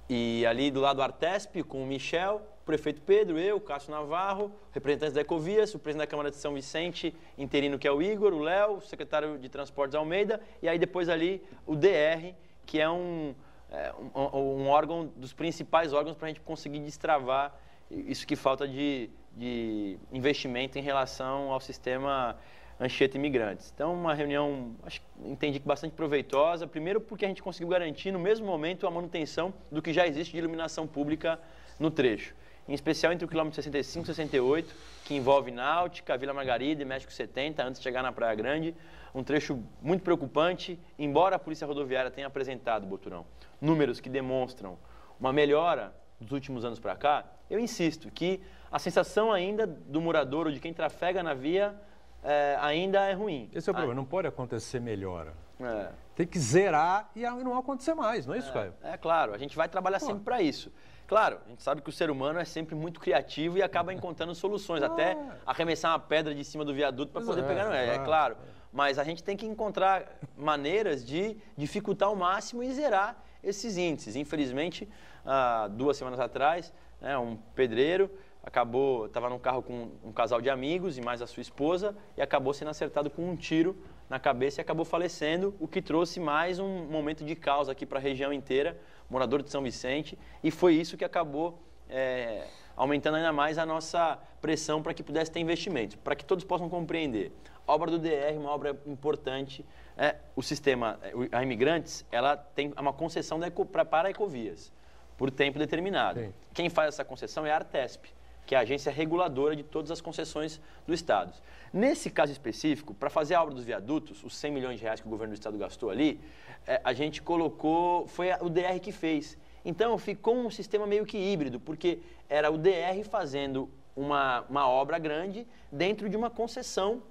e ali do lado a Artesp, com o Michel, o prefeito Pedro, eu, o Cássio Navarro, representantes da Ecovias, o presidente da Câmara de São Vicente, interino, que é o Igor, o Léo, o secretário de Transportes Almeida, e aí depois ali o D R, que é um... é, um, um órgão dos principais órgãos para a gente conseguir destravar isso que falta de, de investimento em relação ao sistema Anchieta Imigrantes. Então, uma reunião, acho, entendi que bastante proveitosa, primeiro porque a gente conseguiu garantir, no mesmo momento, a manutenção do que já existe de iluminação pública no trecho. Em especial entre o quilômetro sessenta e cinco e sessenta e oito, que envolve Náutica, Vila Margarida e México setenta, antes de chegar na Praia Grande. Um trecho muito preocupante, embora a Polícia Rodoviária tenha apresentado, Boturão, números que demonstram uma melhora dos últimos anos para cá, eu insisto que a sensação ainda do morador ou de quem trafega na via é, ainda é ruim. Esse é o problema, ah, não pode acontecer melhora. É. Tem que zerar e não acontecer mais, não é isso, é, Caio? É claro, a gente vai trabalhar Pô. sempre para isso. Claro, a gente sabe que o ser humano é sempre muito criativo e acaba encontrando soluções, ah, até arremessar uma pedra de cima do viaduto para poder é, pegar, não é, é claro. Mas a gente tem que encontrar maneiras de dificultar ao máximo e zerar esses índices. Infelizmente, ah, duas semanas atrás, né, um pedreiro acabou, estava num carro com um casal de amigos e mais a sua esposa e acabou sendo acertado com um tiro na cabeça e acabou falecendo, o que trouxe mais um momento de caos aqui para a região inteira, morador de São Vicente, e foi isso que acabou é, aumentando ainda mais a nossa pressão para que pudesse ter investimentos, para que todos possam compreender. A obra do D R é uma obra importante, é, o sistema, a Imigrantes, ela tem uma concessão da Eco, pra, para a Ecovias, por tempo determinado. Sim. Quem faz essa concessão é a Artesp, que é a agência reguladora de todas as concessões do Estado. Nesse caso específico, para fazer a obra dos viadutos, os cem milhões de reais que o governo do Estado gastou ali, é, a gente colocou, foi a, o D R que fez. Então, ficou um sistema meio que híbrido, porque era o D R fazendo uma, uma obra grande dentro de uma concessão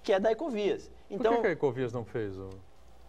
que é da Ecovias. Então, por que que a Ecovias não fez?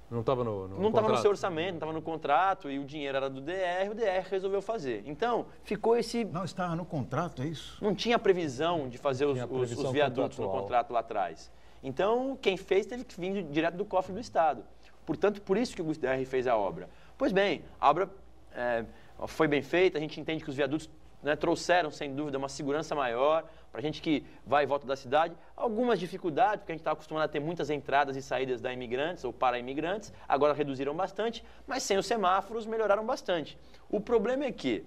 Não estava no, no Não estava no seu orçamento, não estava no contrato, e o dinheiro era do D R, o D R resolveu fazer. Então, ficou esse... Não estava no contrato, é isso? Não tinha previsão de fazer os, os, os viadutos contratual. no contrato lá atrás. Então, quem fez teve que vir direto do cofre do Estado. Portanto, por isso que o D R fez a obra. Pois bem, a obra é, foi bem feita, a gente entende que os viadutos, né, trouxeram, sem dúvida, uma segurança maior para a gente que vai e volta da cidade. Algumas dificuldades, porque a gente está acostumado a ter muitas entradas e saídas da Imigrantes ou para Imigrantes, agora reduziram bastante, mas sem os semáforos melhoraram bastante. O problema é que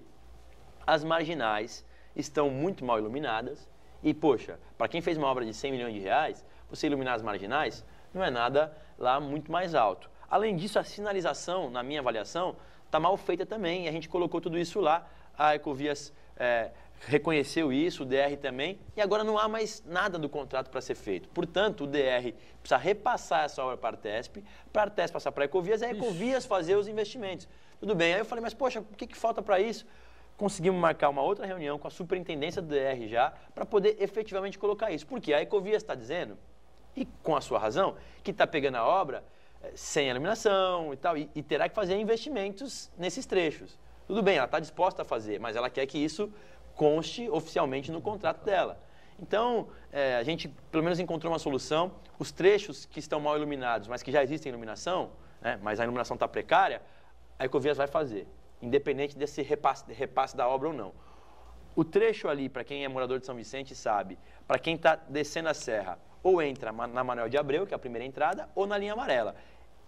as marginais estão muito mal iluminadas e, poxa, para quem fez uma obra de cem milhões de reais, você iluminar as marginais não é nada lá muito mais alto. Além disso, a sinalização, na minha avaliação, está mal feita também, e a gente colocou tudo isso lá. A Ecovias É, reconheceu isso, o D R também, e agora não há mais nada do contrato para ser feito. Portanto, o D R precisa repassar essa obra para a Artesp, para a Artesp passar para a Ecovias, e a Ecovias fazer os investimentos. Tudo bem, aí eu falei, mas poxa, o que, que falta para isso? Conseguimos marcar uma outra reunião com a superintendência do D R já, para poder efetivamente colocar isso. Porque a Ecovias está dizendo, e com a sua razão, que está pegando a obra é, sem iluminação e tal, e, e terá que fazer investimentos nesses trechos. Tudo bem, ela está disposta a fazer, mas ela quer que isso conste oficialmente no contrato dela. Então, é, a gente pelo menos encontrou uma solução. Os trechos que estão mal iluminados, mas que já existem iluminação, né, mas a iluminação está precária, a Ecovias vai fazer, independente desse repasse, repasse da obra ou não. O trecho ali, para quem é morador de São Vicente sabe, para quem está descendo a serra, ou entra na Manuel de Abreu, que é a primeira entrada, ou na Linha Amarela.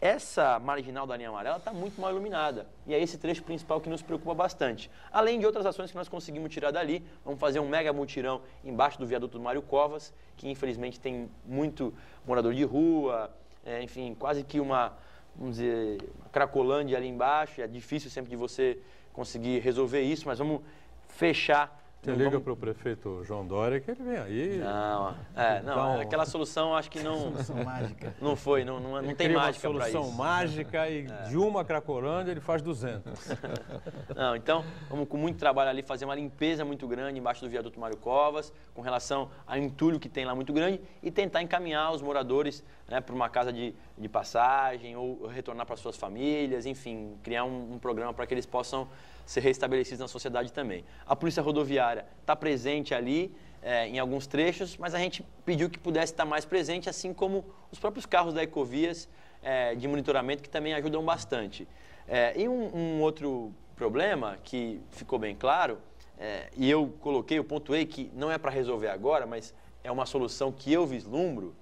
Essa marginal da Linha Amarela está muito mal iluminada, e é esse trecho principal que nos preocupa bastante. Além de outras ações que nós conseguimos tirar dali, vamos fazer um mega mutirão embaixo do viaduto do Mário Covas, que infelizmente tem muito morador de rua, é, enfim, quase que uma, vamos dizer, uma cracolândia ali embaixo, é difícil sempre de você conseguir resolver isso, mas vamos fechar. Você liga para o prefeito João Dória que ele vem aí. Não, é, não então... aquela solução acho que não. Solução mágica. Não foi, não, não, não tem mágica para isso. Solução mágica e é. de uma cracolândia ele faz duzentos. Não, então vamos com muito trabalho ali fazer uma limpeza muito grande embaixo do viaduto Mário Covas, com relação ao entulho que tem lá muito grande, e tentar encaminhar os moradores, né, para uma casa de, de passagem ou retornar para suas famílias, enfim, criar um, um programa para que eles possam ser restabelecidos na sociedade também. A Polícia Rodoviária está presente ali é, em alguns trechos, mas a gente pediu que pudesse estar mais presente, assim como os próprios carros da Ecovias é, de monitoramento, que também ajudam bastante. É, e um, um outro problema que ficou bem claro, é, e eu coloquei, eu pontuei que não é para resolver agora, mas é uma solução que eu vislumbro,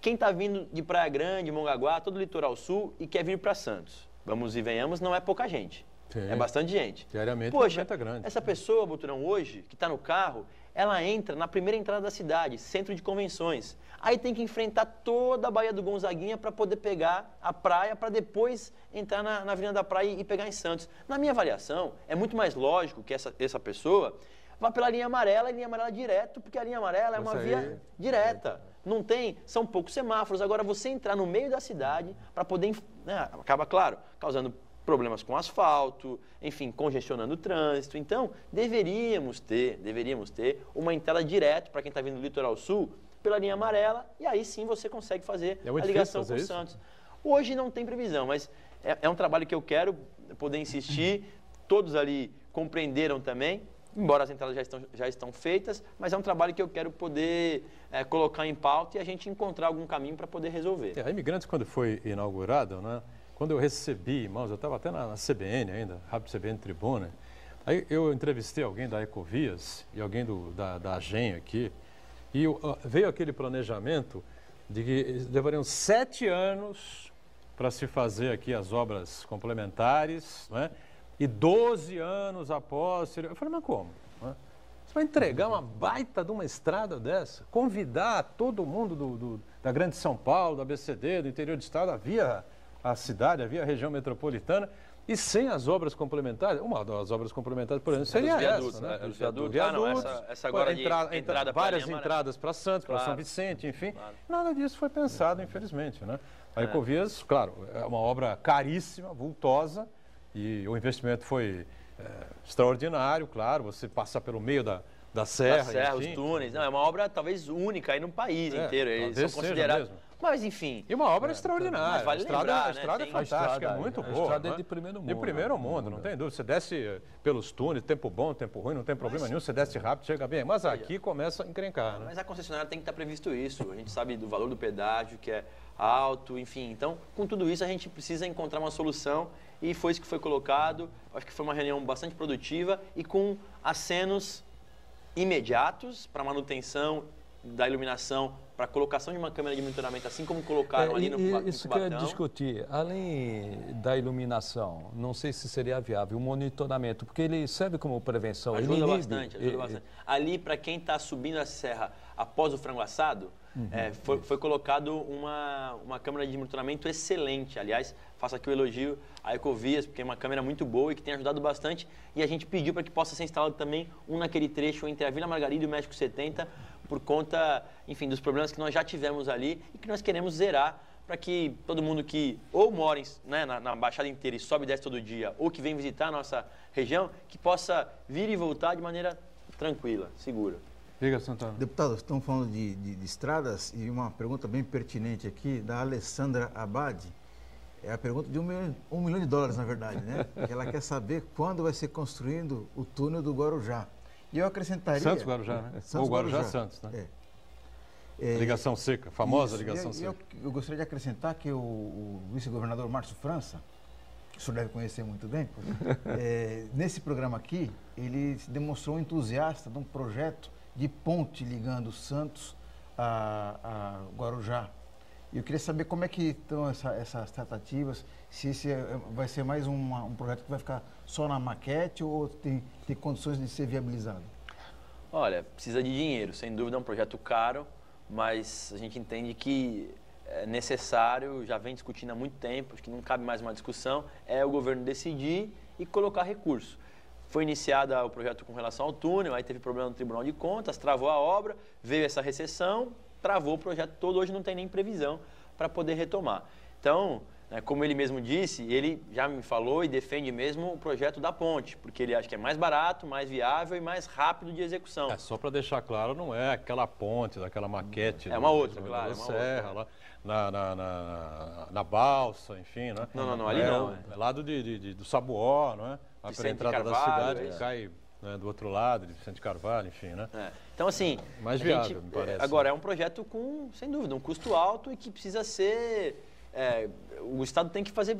quem está vindo de Praia Grande, Mongaguá, todo o litoral sul e quer vir para Santos, vamos e venhamos, não é pouca gente. Sim. É bastante gente. Diariamente. Poxa, é grande. Essa pessoa, Buturão, hoje, que está no carro, ela entra na primeira entrada da cidade, centro de convenções. Aí tem que enfrentar toda a Baía do Gonzaguinha para poder pegar a praia, para depois entrar na, na Avenida da Praia e pegar em Santos. Na minha avaliação, é muito mais lógico que essa, essa pessoa vá pela Linha Amarela e Linha Amarela direto, porque a Linha Amarela é uma via aí, direta. É. Não tem, são poucos semáforos. Agora, você entrar no meio da cidade para poder, né, acaba, claro, causando problemas com asfalto, enfim, congestionando o trânsito. Então, deveríamos ter, deveríamos ter uma entrada direta para quem está vindo do litoral sul pela Linha Amarela, e aí sim você consegue fazer é a ligação com isso? Santos. Hoje não tem previsão, mas é, é um trabalho que eu quero poder insistir. Todos ali compreenderam também, embora as entradas já estão, já estão feitas, mas é um trabalho que eu quero poder é, colocar em pauta e a gente encontrar algum caminho para poder resolver. É, a Imigrantes, quando foi inaugurada, né? Quando eu recebi, irmãos, eu estava até na, na C B N ainda, Rádio C B N Tribuna, aí eu entrevistei alguém da Ecovias e alguém do, da, da AGEN aqui, e eu, veio aquele planejamento de que levariam sete anos para se fazer aqui as obras complementares, né? E doze anos após... Eu falei, mas como? Você vai entregar uma baita de uma estrada dessa? Convidar todo mundo do, do, da Grande São Paulo, da B C D, do interior do estado, a via... a cidade, havia a região metropolitana, e sem as obras complementares, uma das obras complementares, por exemplo, seria viadutos, essa, né? Os viadutos, viadutos, ah, não, essa, essa agora entra, de entrada, várias entradas para Santos, claro, para São Vicente, enfim, claro. Nada disso foi pensado, infelizmente, né? A Ecovias, claro, é uma obra caríssima, vultosa, e o investimento foi é, extraordinário, claro, você passa pelo meio da... Da serra, da serra os túneis. Não, é uma obra talvez única aí no país é, inteiro. Eles são considerados. Mas enfim. E uma obra é, extraordinaria. Vale estrada, lembrar, a estrada né? é fantástica, é muito aí, boa. A estrada né? é de primeiro mundo. De primeiro mundo, não tem dúvida. Você desce pelos túneis, tempo bom, tempo ruim, não tem problema mas, nenhum. Você desce rápido, chega bem. Mas aqui começa a encrencar. Né? Mas a concessionária tem que estar previsto isso. A gente sabe do valor do pedágio, que é alto, enfim. Então, com tudo isso, a gente precisa encontrar uma solução. E foi isso que foi colocado. Acho que foi uma reunião bastante produtiva e com acenos imediatos para manutenção da iluminação, para colocação de uma câmera de monitoramento, assim como colocaram é, ali no, no isso Cubatão. Isso que eu ia discutir, além da iluminação, não sei se seria viável, o monitoramento, porque ele serve como prevenção. Ajuda ele bastante, ajuda ele, bastante. Ele, ali, para quem está subindo a serra após o frango assado, uhum, é, foi, foi colocado uma, uma câmera de monitoramento excelente. Aliás, faço aqui o elogio à Ecovias, porque é uma câmera muito boa e que tem ajudado bastante. E a gente pediu para que possa ser instalado também um naquele trecho entre a Vila Margarida e o México setenta, por conta, enfim, dos problemas que nós já tivemos ali e que nós queremos zerar para que todo mundo que ou mora né, na, na Baixada inteira e sobe e desce todo dia, ou que vem visitar a nossa região, que possa vir e voltar de maneira tranquila, segura. Diga, Santana. Deputado, estamos falando de, de, de estradas e uma pergunta bem pertinente aqui da Alessandra Abad. É a pergunta de um milhão, um milhão de dólares, na verdade, né? Ela quer saber quando vai ser construído o túnel do Guarujá. E eu acrescentaria... Santos Guarujá, né? Santos, ou Guarujá, Guarujá Santos, né? É. É, ligação seca, famosa isso, ligação eu, seca. Eu, eu gostaria de acrescentar que o, o vice-governador Márcio França, que o senhor deve conhecer muito bem, é, nesse programa aqui, ele se demonstrou entusiasta de um projeto de ponte ligando Santos a, a Guarujá. E eu queria saber como é que estão essa, essas tratativas, se esse é, vai ser mais uma, um projeto que vai ficar só na maquete ou tem, tem condições de ser viabilizado? Olha, precisa de dinheiro, sem dúvida é um projeto caro, mas a gente entende que é necessário, já vem discutindo há muito tempo, acho que não cabe mais uma discussão, é o governo decidir e colocar recurso. Foi iniciado o projeto com relação ao túnel, aí teve problema no Tribunal de Contas, travou a obra, veio essa recessão, travou o projeto todo, hoje não tem nem previsão para poder retomar. Então, né, como ele mesmo disse, ele já me falou e defende mesmo o projeto da ponte, porque ele acha que é mais barato, mais viável e mais rápido de execução. É, só para deixar claro, não é aquela ponte, daquela maquete... É uma do, outra, do, claro. Do é uma serra, outra. Lá, na, na, na, na balsa, enfim, né? Não, não, não, ali é, não. É, é lado de, de, de, do Sabuó, não é? A pré-entrada da cidade é. Que cai né, do outro lado, de Vicente Carvalho, enfim, né? É. Então, assim... Mais viável, gente, me parece. Agora, é um projeto com, sem dúvida, um custo alto e que precisa ser... É, o Estado tem que fazer,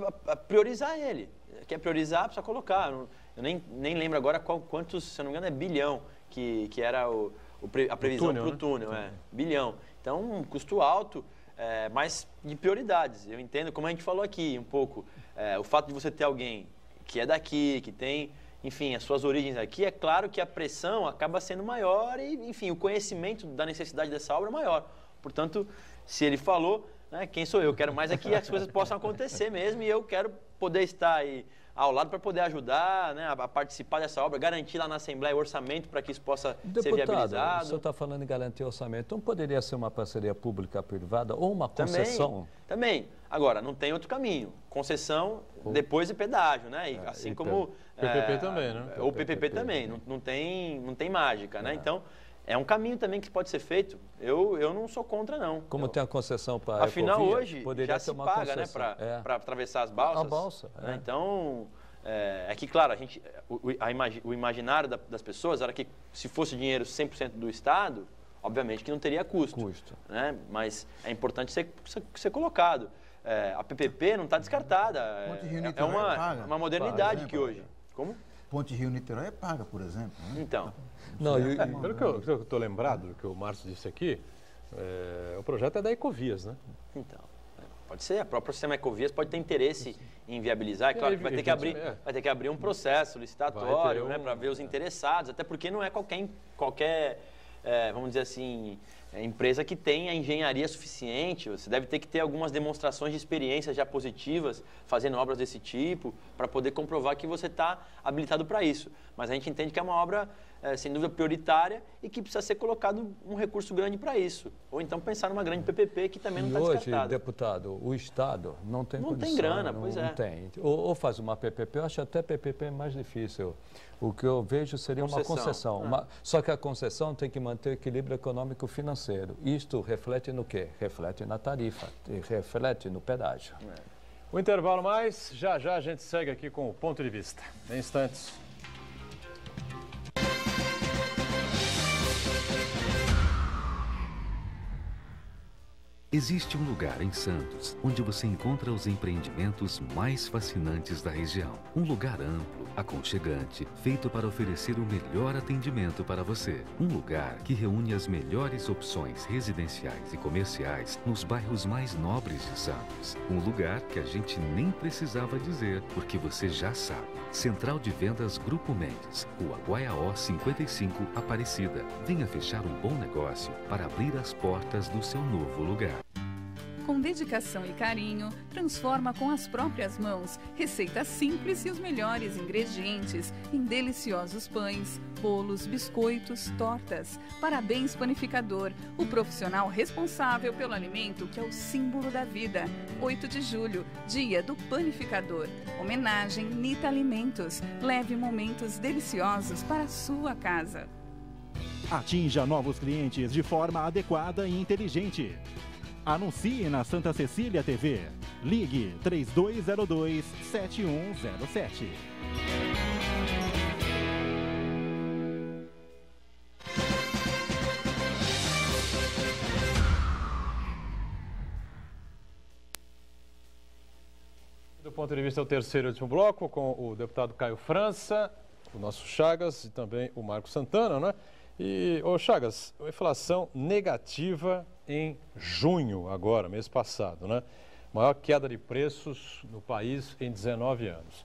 priorizar ele. Quer priorizar, precisa colocar. Eu nem, nem lembro agora qual, quantos, se eu não me engano, é bilhão, que, que era o, o pre, a previsão para o túnel, pro túnel né? é, bilhão. Então, um custo alto, é, mas de prioridades. Eu entendo, como a gente falou aqui um pouco, é, o fato de você ter alguém... que é daqui, que tem, enfim, as suas origens aqui, é claro que a pressão acaba sendo maior e, enfim, o conhecimento da necessidade dessa obra é maior. Portanto, se ele falou, né, quem sou eu? Quero mais é que as coisas possam acontecer mesmo e eu quero poder estar aí ao lado para poder ajudar, né, a participar dessa obra, garantir lá na Assembleia o orçamento para que isso possa Deputado, ser viabilizado. O senhor está falando em garantir orçamento, então poderia ser uma parceria pública-privada ou uma concessão? Também, também. Agora, não tem outro caminho. Concessão, ou... depois e pedágio, né? E, ah, assim e como... P... É, P P P também, né? O P P P, P P P também, não, não, tem, não tem mágica, né? Ah. Então... é um caminho também que pode ser feito. Eu, eu não sou contra, não. Como eu, tem a concessão para a Ecovias, hoje já se paga, né, para é. atravessar as balsas. A balsa. É. Né? Então, é, é que, claro, a gente, o, a imagi, o imaginário da, das pessoas era que se fosse dinheiro cem por cento do Estado, obviamente que não teria custo. Custo. Né? Mas é importante ser, ser, ser colocado. É, a P P P não está descartada. É, é uma, uma modernidade que hoje... Como? Ponte Rio-Niterói é paga, por exemplo. Né? Então. Não, eu, eu, pelo que eu estou lembrado do que o Márcio disse aqui, é, o projeto é da Ecovias, né? Então. Pode ser. O próprio sistema Ecovias pode ter interesse em viabilizar. É claro que vai ter que abrir, vai ter que abrir um processo licitatório, um, né, para ver os interessados, até porque não é qualquer, qualquer é, vamos dizer assim, empresa que tenha engenharia suficiente. Você deve ter que ter algumas demonstrações de experiências já positivas, fazendo obras desse tipo, para poder comprovar que você está habilitado para isso. Mas a gente entende que é uma obra, é, sem dúvida, prioritária e que precisa ser colocado um recurso grande para isso. Ou então pensar numa grande P P P que também não está descartada. Hoje, deputado, o Estado não tem condição. Não tem grana, não, pois é. Não tem. Ou, ou faz uma P P P, eu acho até P P P mais difícil. O que eu vejo seria uma concessão. Uma, ah. Só que a concessão tem que manter o equilíbrio econômico-financeiro. Isto reflete no quê? Reflete na tarifa, reflete no pedágio. O intervalo mais, já já a gente segue aqui com o ponto de vista. Em instantes. Existe um lugar em Santos onde você encontra os empreendimentos mais fascinantes da região. Um lugar amplo, aconchegante, feito para oferecer o melhor atendimento para você. Um lugar que reúne as melhores opções residenciais e comerciais nos bairros mais nobres de Santos. Um lugar que a gente nem precisava dizer, porque você já sabe. Central de Vendas Grupo Mendes, Rua Guaiaó cinquenta e cinco, Aparecida. Venha fechar um bom negócio para abrir as portas do seu novo lugar. Com dedicação e carinho, transforma com as próprias mãos receitas simples e os melhores ingredientes em deliciosos pães, bolos, biscoitos, tortas. Parabéns, panificador, o profissional responsável pelo alimento que é o símbolo da vida. oito de julho, Dia do Panificador. Homenagem Nita Alimentos. Leve momentos deliciosos para a sua casa. Atinja novos clientes de forma adequada e inteligente. Anuncie na Santa Cecília T V. Ligue três dois zero dois, sete um zero sete. Do ponto de vista, é o terceiro e último bloco, com o deputado Caio França, o nosso Chagas e também o Marco Santana, né? E, ô Chagas, inflação negativa em junho agora, mês passado, né? Maior queda de preços no país em dezenove anos.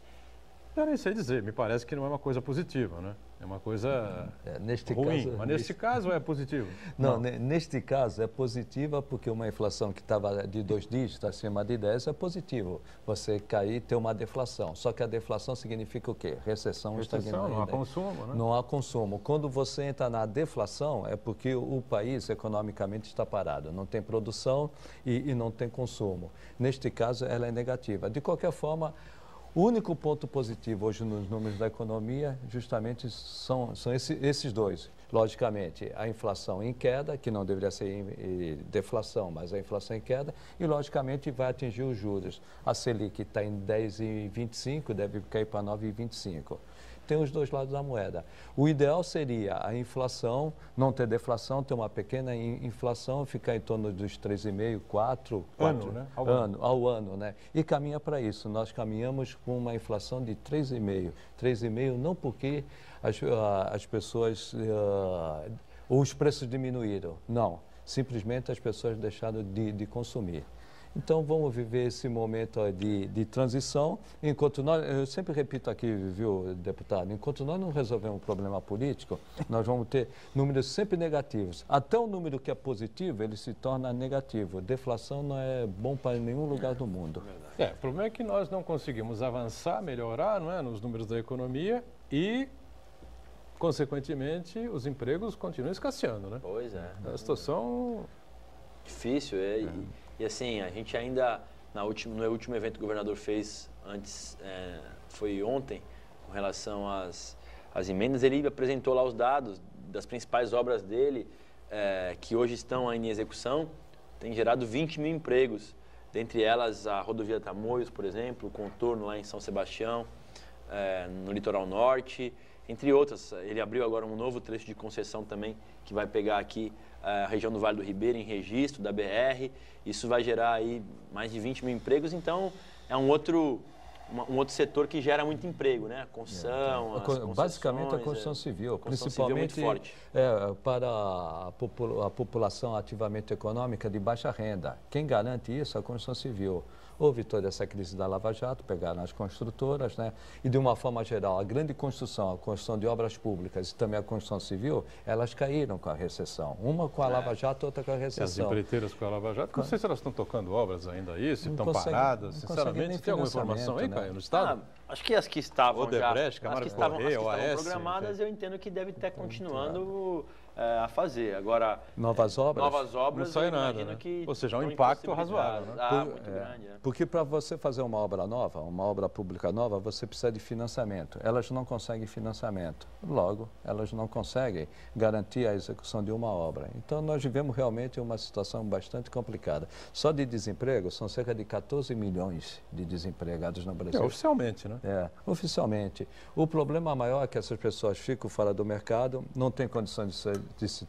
Eu nem sei dizer, me parece que não é uma coisa positiva, né? É uma coisa é, neste ruim, caso, mas neste, neste caso é positivo. Não, não, neste caso é positiva porque uma inflação que estava de dois dígitos acima de dez é positivo. Você cair e ter uma deflação. Só que a deflação significa o quê? Recessão, Recessão estagnante. Não há consumo, né? Não há consumo. Quando você entra na deflação é porque o país economicamente está parado. Não tem produção e, e não tem consumo. Neste caso ela é negativa. De qualquer forma... o único ponto positivo hoje nos números da economia justamente são, são esse, esses dois. Logicamente, a inflação em queda, que não deveria ser em, em deflação, mas a inflação em queda, e logicamente vai atingir os juros. A Selic está em dez vírgula vinte e cinco, deve cair para nove vírgula vinte e cinco. Tem os dois lados da moeda. O ideal seria a inflação, não ter deflação, ter uma pequena inflação, ficar em torno dos três vírgula cinco, quatro, ano, né? ao, ano, ao ano, né? E caminha para isso. Nós caminhamos com uma inflação de três vírgula cinco. três vírgula cinco não porque as, as pessoas, uh, os preços diminuíram, não. Simplesmente as pessoas deixaram de, de consumir. Então vamos viver esse momento de, de transição, enquanto nós, eu sempre repito aqui, viu, deputado, enquanto nós não resolvemos um problema político, nós vamos ter números sempre negativos. Até o número que é positivo, ele se torna negativo. Deflação não é bom para nenhum lugar do mundo. É, o problema é que nós não conseguimos avançar, melhorar, não é, nos números da economia e, consequentemente, os empregos continuam escasseando, né? Pois é. A situação... difícil, é, é. E, e assim, a gente ainda, na última, no último evento que o governador fez, antes, é, foi ontem, com relação às, às emendas, ele apresentou lá os dados das principais obras dele, é, que hoje estão ainda em execução, tem gerado vinte mil empregos, dentre elas a rodovia Tamoios, por exemplo, o contorno lá em São Sebastião, é, no litoral norte, entre outras. Ele abriu agora um novo trecho de concessão também, que vai pegar aqui a região do Vale do Ribeira, em registro, da B R. Isso vai gerar aí mais de vinte mil empregos, então é um outro, um outro setor que gera muito emprego, né? A construção, é, tá. a, basicamente a construção é, civil, a construção principalmente civil muito forte. É, para a, popula a população ativamente econômica de baixa renda. Quem garante isso é a construção civil. Houve toda essa crise da Lava Jato, pegaram as construtoras, né? E de uma forma geral, a grande construção, a construção de obras públicas e também a construção civil, elas caíram com a recessão. Uma com a Lava Jato, outra com a recessão. E as empreiteiras com a Lava Jato, não sei se elas estão tocando obras ainda aí, se estão paradas, sinceramente, tem alguma informação aí, Caio, no estado? Ah, acho que as que estavam Odebrecht, já, as que estavam, Correia, as que estavam O A S, programadas, eu entendo que deve estar continuando... a fazer. Agora, novas obras, novas obras não sai nada, né? Que ou seja, um impacto razoável. Né? Ah, Por, muito é, grande, é. Porque para você fazer uma obra nova, uma obra pública nova, você precisa de financiamento. Elas não conseguem financiamento. Logo, elas não conseguem garantir a execução de uma obra. Então, nós vivemos realmente uma situação bastante complicada. Só de desemprego, são cerca de quatorze milhões de desempregados no Brasil. É, oficialmente, né? É, oficialmente. O problema maior é que essas pessoas ficam fora do mercado, não têm condição de ser de se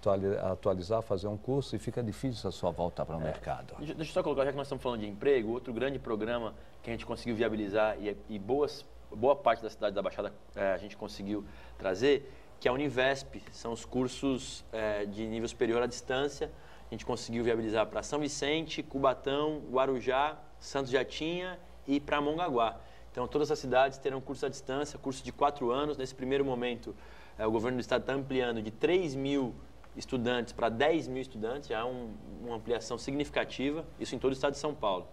atualizar, fazer um curso e fica difícil a sua volta para o é, mercado. Deixa eu só colocar, já que nós estamos falando de emprego, outro grande programa que a gente conseguiu viabilizar e, e boas, boa parte da cidade da Baixada é, a gente conseguiu trazer, que é a Univesp, são os cursos é, de nível superior à distância. A gente conseguiu viabilizar para São Vicente, Cubatão, Guarujá, Santos já tinha e para Mongaguá. Então todas as cidades terão curso à distância, curso de quatro anos, nesse primeiro momento. O governo do estado está ampliando de três mil estudantes para dez mil estudantes, já é um, uma ampliação significativa, isso em todo o estado de São Paulo.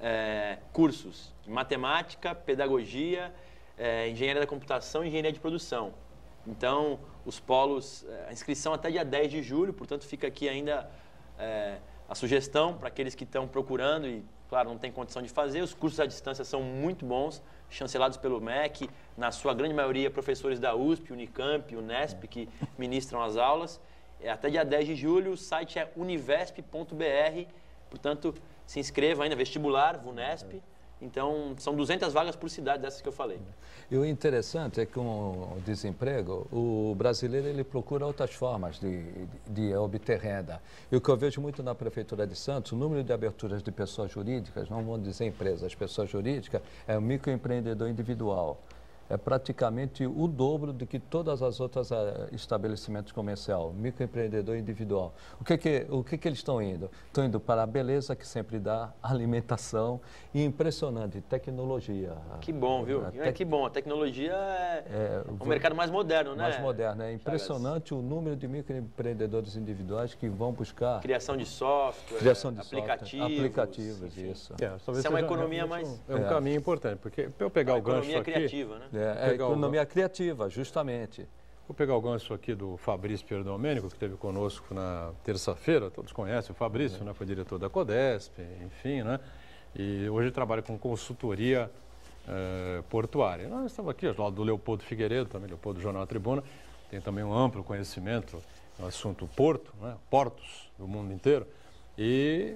É, cursos de matemática, pedagogia, é, engenharia da computação e engenharia de produção. Então, os polos, a inscrição até dia dez de julho, portanto, fica aqui ainda é, a sugestão para aqueles que estão procurando e, claro, não tem condição de fazer. Os cursos à distância são muito bons, chancelados pelo M E C, na sua grande maioria professores da U S P, Unicamp, Unesp, que ministram as aulas. Até dia dez de julho, o site é univesp ponto br, portanto, se inscreva ainda, vestibular, VUNESP. Então, são duzentas vagas por cidade, dessas que eu falei. E o interessante é que com o desemprego, o brasileiro ele procura outras formas de, de, de obter renda. E o que eu vejo muito na Prefeitura de Santos, o número de aberturas de pessoas jurídicas, não vou dizer empresas, pessoas jurídicas, é o microempreendedor individual. É praticamente o dobro do que todas as outras estabelecimentos comerciais, microempreendedor individual. O que que, o que que eles estão indo? Estão indo para a beleza, que sempre dá, alimentação e, impressionante, tecnologia. Que bom, viu? É, que bom. A tecnologia é, é o mercado mais moderno, né? Mais moderno. É impressionante o número de microempreendedores individuais que vão buscar... Criação de software, criação de aplicativos. Aplicativos, isso. É, isso é uma economia mais... É um caminho importante, porque para eu pegar o gancho aqui... É uma economia criativa, né? É, é economia o... criativa, justamente. Vou pegar o gancho aqui do Fabrício Perdomênico, que esteve conosco na terça-feira. Todos conhecem o Fabrício, é. né? Foi diretor da Codesp, enfim, né? E hoje trabalha com consultoria eh, portuária. Nós estamos aqui, ao lado do Leopoldo Figueiredo, também Leopoldo do Jornal Tribuna. Tem também um amplo conhecimento no assunto porto, né? Portos do mundo inteiro. E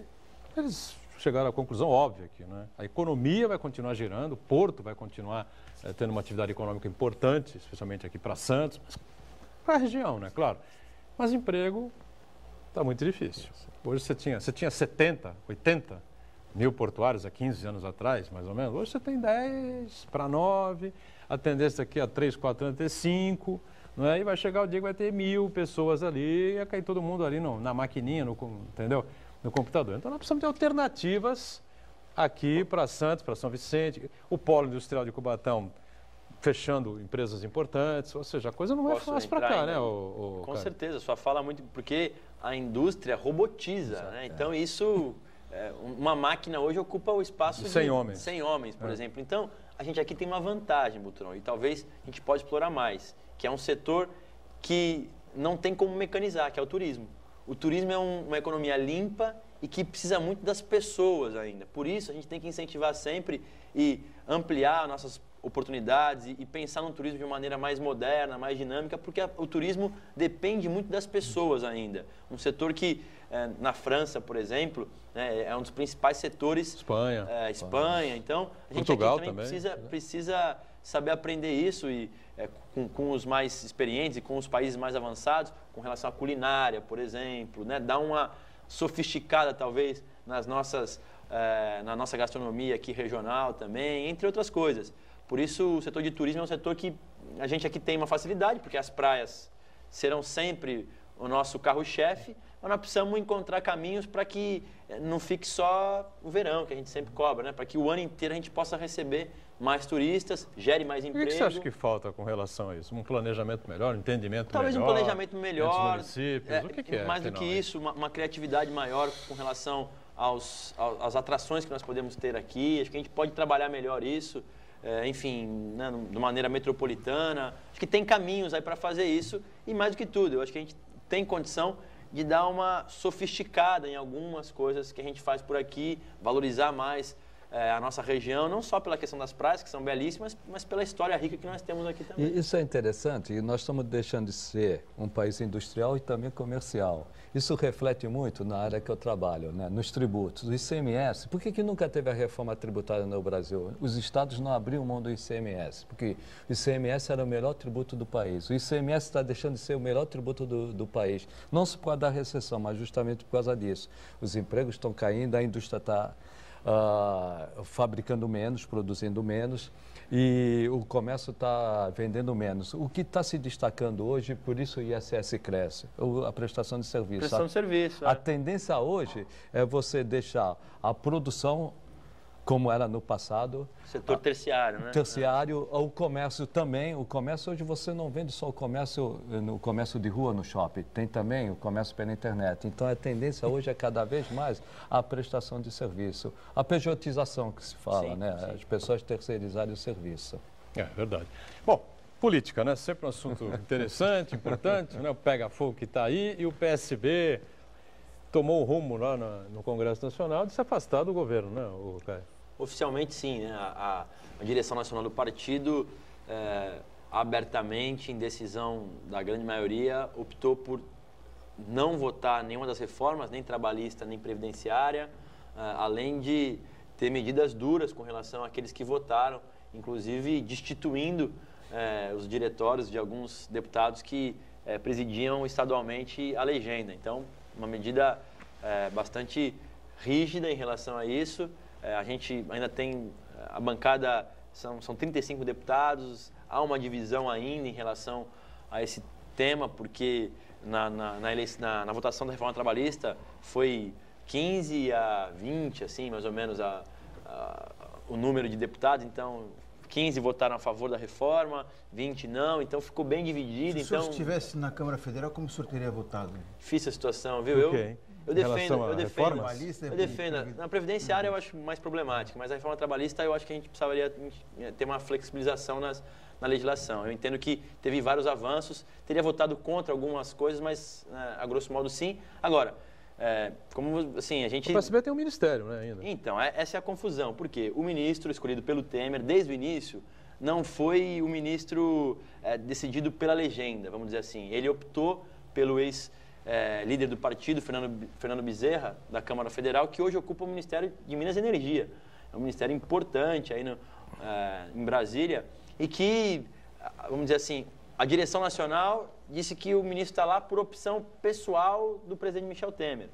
eles chegaram à conclusão óbvia aqui, né? A economia vai continuar girando, o porto vai continuar... É, tendo uma atividade econômica importante, especialmente aqui para Santos, para a região, né, claro. Mas emprego está muito difícil. Hoje você tinha, você tinha setenta, oitenta mil portuários há quinze anos atrás, mais ou menos. Hoje você tem dez para nove, a tendência aqui a três, quatro anos é ter cinco, não é? E vai chegar o dia que vai ter mil pessoas ali, e vai cair todo mundo ali no, na maquininha, no, entendeu? No computador. Então nós precisamos de alternativas aqui para Santos, para São Vicente, o polo industrial de Cubatão fechando empresas importantes, ou seja, a coisa não Posso é fácil para cá, em... né? O, o Com cara. certeza, só fala muito, porque a indústria robotiza, Exato, né? Então é. isso, é, uma máquina hoje ocupa o espaço de cem homens, por é. exemplo. Então, a gente aqui tem uma vantagem, Butron, e talvez a gente pode explorar mais, que é um setor que não tem como mecanizar, que é o turismo. O turismo é um, uma economia limpa e que precisa muito das pessoas ainda. Por isso, a gente tem que incentivar sempre e ampliar nossas oportunidades e pensar no turismo de uma maneira mais moderna, mais dinâmica, porque o turismo depende muito das pessoas ainda. Um setor que, na França, por exemplo, é um dos principais setores... Espanha. É, Espanha. Então, a gente Portugal aqui também, também. Precisa, precisa saber aprender isso e, é, com, com os mais experientes e com os países mais avançados, com relação à culinária, por exemplo, né? Dar uma sofisticada, talvez, nas nossas, é, na nossa gastronomia aqui regional também, entre outras coisas. Por isso, o setor de turismo é um setor que a gente aqui tem uma facilidade, porque as praias serão sempre o nosso carro-chefe, mas nós precisamos encontrar caminhos para que não fique só o verão, que a gente sempre cobra, né? Para que o ano inteiro a gente possa receber mais turistas, gere mais emprego. O que você acha que falta com relação a isso? Um planejamento melhor, um entendimento Talvez melhor? Talvez um planejamento melhor. Municípios, é, o que que é, mais do que isso, uma, uma criatividade maior com relação aos, aos, às atrações que nós podemos ter aqui. Acho que a gente pode trabalhar melhor isso. É, enfim, né, de maneira metropolitana. Acho que tem caminhos aí para fazer isso e, mais do que tudo, eu acho que a gente tem condição de dar uma sofisticada em algumas coisas que a gente faz por aqui, valorizar mais é, a nossa região, não só pela questão das praias, que são belíssimas, mas pela história rica que nós temos aqui também. E isso é interessante, e nós estamos deixando de ser um país industrial e também comercial. Isso reflete muito na área que eu trabalho, né? Nos tributos, o I C M S. Por que que nunca teve a reforma tributária no Brasil? Os estados não abriram mão do I C M S, porque o I C M S era o melhor tributo do país. O I C M S está deixando de ser o melhor tributo do, do país. Não se pode dar recessão, mas justamente por causa disso. Os empregos estão caindo, a indústria está uh, fabricando menos, produzindo menos. E o comércio está vendendo menos. O que está se destacando hoje, por isso o I S S cresce, a prestação de serviço. Prestação de serviço. A, é. a tendência hoje é você deixar a produção como era no passado. Setor terciário, né? Terciário, o comércio também. O comércio, hoje você não vende só o comércio, no comércio de rua, no shopping. Tem também o comércio pela internet. Então, a tendência hoje é cada vez mais a prestação de serviço. A pejotização que se fala, sim, né? Sim. As pessoas terceirizarem o serviço. É verdade. Bom, política, né? Sempre um assunto interessante, importante, né? O pega-fogo que está aí e o P S B tomou o rumo lá no, no Congresso Nacional de se afastar do governo, né, o Caio? Oficialmente, sim, né? a, a, a direção nacional do partido, é, abertamente, em decisão da grande maioria, optou por não votar nenhuma das reformas, nem trabalhista, nem previdenciária, é, além de ter medidas duras com relação àqueles que votaram, inclusive destituindo é, os diretórios de alguns deputados que é, presidiam estadualmente a legenda. Então, uma medida é, bastante rígida em relação a isso. A gente ainda tem a bancada, são, são trinta e cinco deputados, há uma divisão ainda em relação a esse tema, porque na, na, na, eleição, na, na votação da reforma trabalhista foi quinze a vinte, assim, mais ou menos, a, a, o número de deputados, então quinze votaram a favor da reforma, vinte não, então ficou bem dividido. Se então, o senhor estivesse na Câmara Federal, como o senhor teria votado? Difícil a situação, viu? Okay. Eu... Eu defendo, eu defendo, eu defendo. Na previdenciária eu acho mais problemática, mas a reforma trabalhista eu acho que a gente precisaria ter uma flexibilização nas, na legislação. Eu entendo que teve vários avanços, teria votado contra algumas coisas, mas a grosso modo sim. Agora, é, como assim, a gente... O P S B tem um ministério, né, ainda? Então, essa é a confusão, porque o ministro escolhido pelo Temer, desde o início, não foi o ministro é, decidido pela legenda, vamos dizer assim. Ele optou pelo ex... É, líder do partido, Fernando, Fernando Bezerra, da Câmara Federal, que hoje ocupa o Ministério de Minas e Energia. É um ministério importante aí no, é, em Brasília e que, vamos dizer assim, a direção nacional disse que o ministro está lá por opção pessoal do presidente Michel Temer.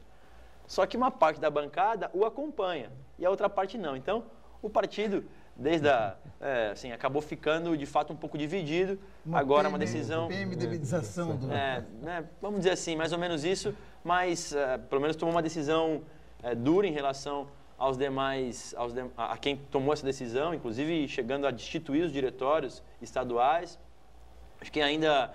Só que uma parte da bancada o acompanha e a outra parte não. Então, o partido... Desde a, é, assim, acabou ficando, de fato, um pouco dividido. Uma Agora, PM, uma decisão... PMDBização do... É, né, vamos dizer assim, mais ou menos isso, mas, é, pelo menos, tomou uma decisão é, dura em relação aos demais, aos de, a quem tomou essa decisão, inclusive chegando a destituir os diretórios estaduais. Acho que ainda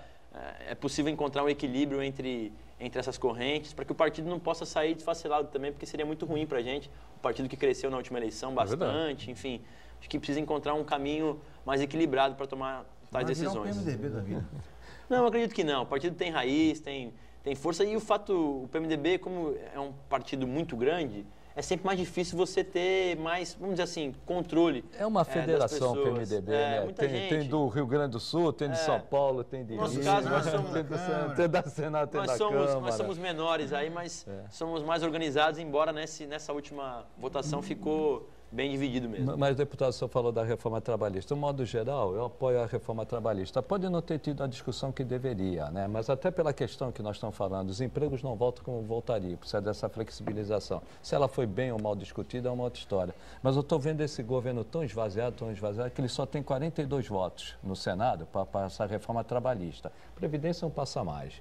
é possível encontrar um equilíbrio entre, entre essas correntes, para que o partido não possa sair desfacelado também, porque seria muito ruim para a gente, o partido que cresceu na última eleição bastante, é enfim, acho que precisa encontrar um caminho mais equilibrado para tomar tais decisões. Vai virar o P M D B da vida? Não, eu acredito que não. O partido tem raiz, tem, tem força, e o fato, o P M D B, como é um partido muito grande, é sempre mais difícil você ter mais, vamos dizer assim, controle. É uma federação é, P M D B, é, né? Tem, tem do Rio Grande do Sul, tem de é. São Paulo, tem de nosso Rio. Caso, nós somos tem, da, tem da Senado, tem nós da somos, Câmara. Nós somos menores aí, mas é. somos mais organizados, embora nesse, nessa última votação ficou bem dividido mesmo. Mas, deputado, o senhor falou da reforma trabalhista. De modo geral, eu apoio a reforma trabalhista. Pode não ter tido a discussão que deveria, né? Mas até pela questão que nós estamos falando, os empregos não voltam como voltariam, precisa dessa flexibilização. Se ela foi bem ou mal discutida, é uma outra história. Mas eu estou vendo esse governo tão esvaziado, tão esvaziado, que ele só tem quarenta e dois votos no Senado para passar a reforma trabalhista. Previdência não passa mais.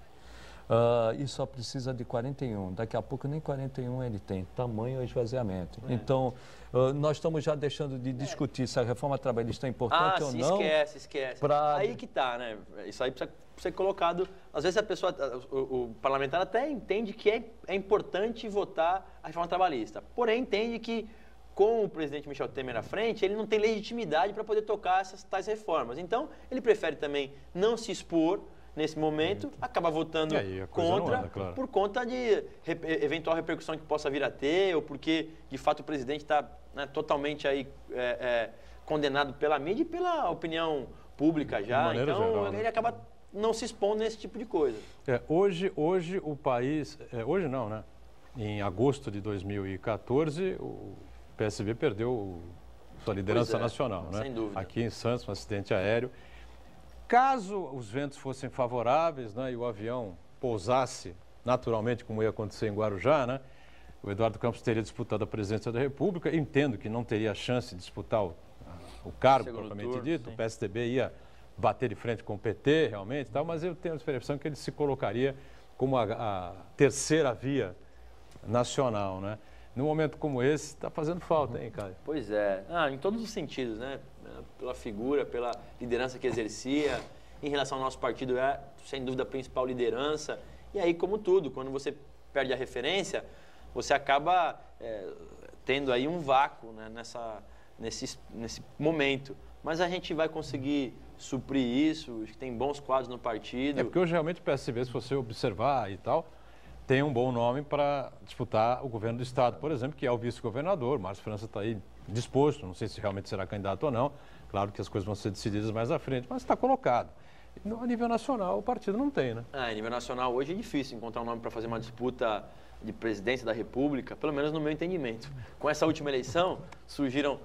Uh, e só precisa de quarenta e um. Daqui a pouco nem quarenta e um ele tem. Tamanho esvaziamento. É. Então, uh, nós estamos já deixando de discutir é. se a reforma trabalhista é importante ah, ou se não. Esquece, esquece. Pra... Aí que tá, né? Isso aí precisa ser colocado. Às vezes a pessoa, o, o parlamentar até entende que é, é importante votar a reforma trabalhista. Porém, entende que com o presidente Michel Temer à frente, ele não tem legitimidade para poder tocar essas tais reformas. Então, ele prefere também não se expor nesse momento, acaba votando aí, contra, anda, claro. por conta de re eventual repercussão que possa vir a ter, ou porque, de fato, o presidente está, né, totalmente aí, é, é, condenado pela mídia e pela opinião pública já. Então, geral, ele né? acaba não se expondo nesse tipo de coisa. É, hoje, hoje, o país... É, hoje não, né? Em agosto de dois mil e quatorze, o P S B perdeu sua liderança é, nacional, né? Sem dúvida. Aqui em Santos, um acidente aéreo. Caso os ventos fossem favoráveis, né, e o avião pousasse naturalmente, como ia acontecer em Guarujá, né, o Eduardo Campos teria disputado a presidência da República. Entendo que não teria chance de disputar o, o cargo, propriamente dito. Sim. O P S D B ia bater de frente com o P T, realmente, tal, mas eu tenho a impressão que ele se colocaria como a, a terceira via nacional, né? Num momento como esse, está fazendo falta, hein, Caio? Pois é. Ah, em todos os sentidos, né? Pela figura, pela liderança que exercia, em relação ao nosso partido, é, sem dúvida, a principal liderança. E aí, como tudo, quando você perde a referência, você acaba é, tendo aí um vácuo, né, nessa, nesse, nesse momento. Mas a gente vai conseguir suprir isso, tem bons quadros no partido. É porque hoje, realmente, o P S B, se você observar e tal, tem um bom nome para disputar o governo do Estado, por exemplo, que é o vice-governador. Márcio França está aí disposto, não sei se realmente será candidato ou não. Claro que as coisas vão ser decididas mais à frente, mas está colocado. No, a nível nacional, o partido não tem, né? Ah, a nível nacional, hoje é difícil encontrar um nome para fazer uma disputa de presidência da República, pelo menos no meu entendimento. Com essa última eleição, surgiram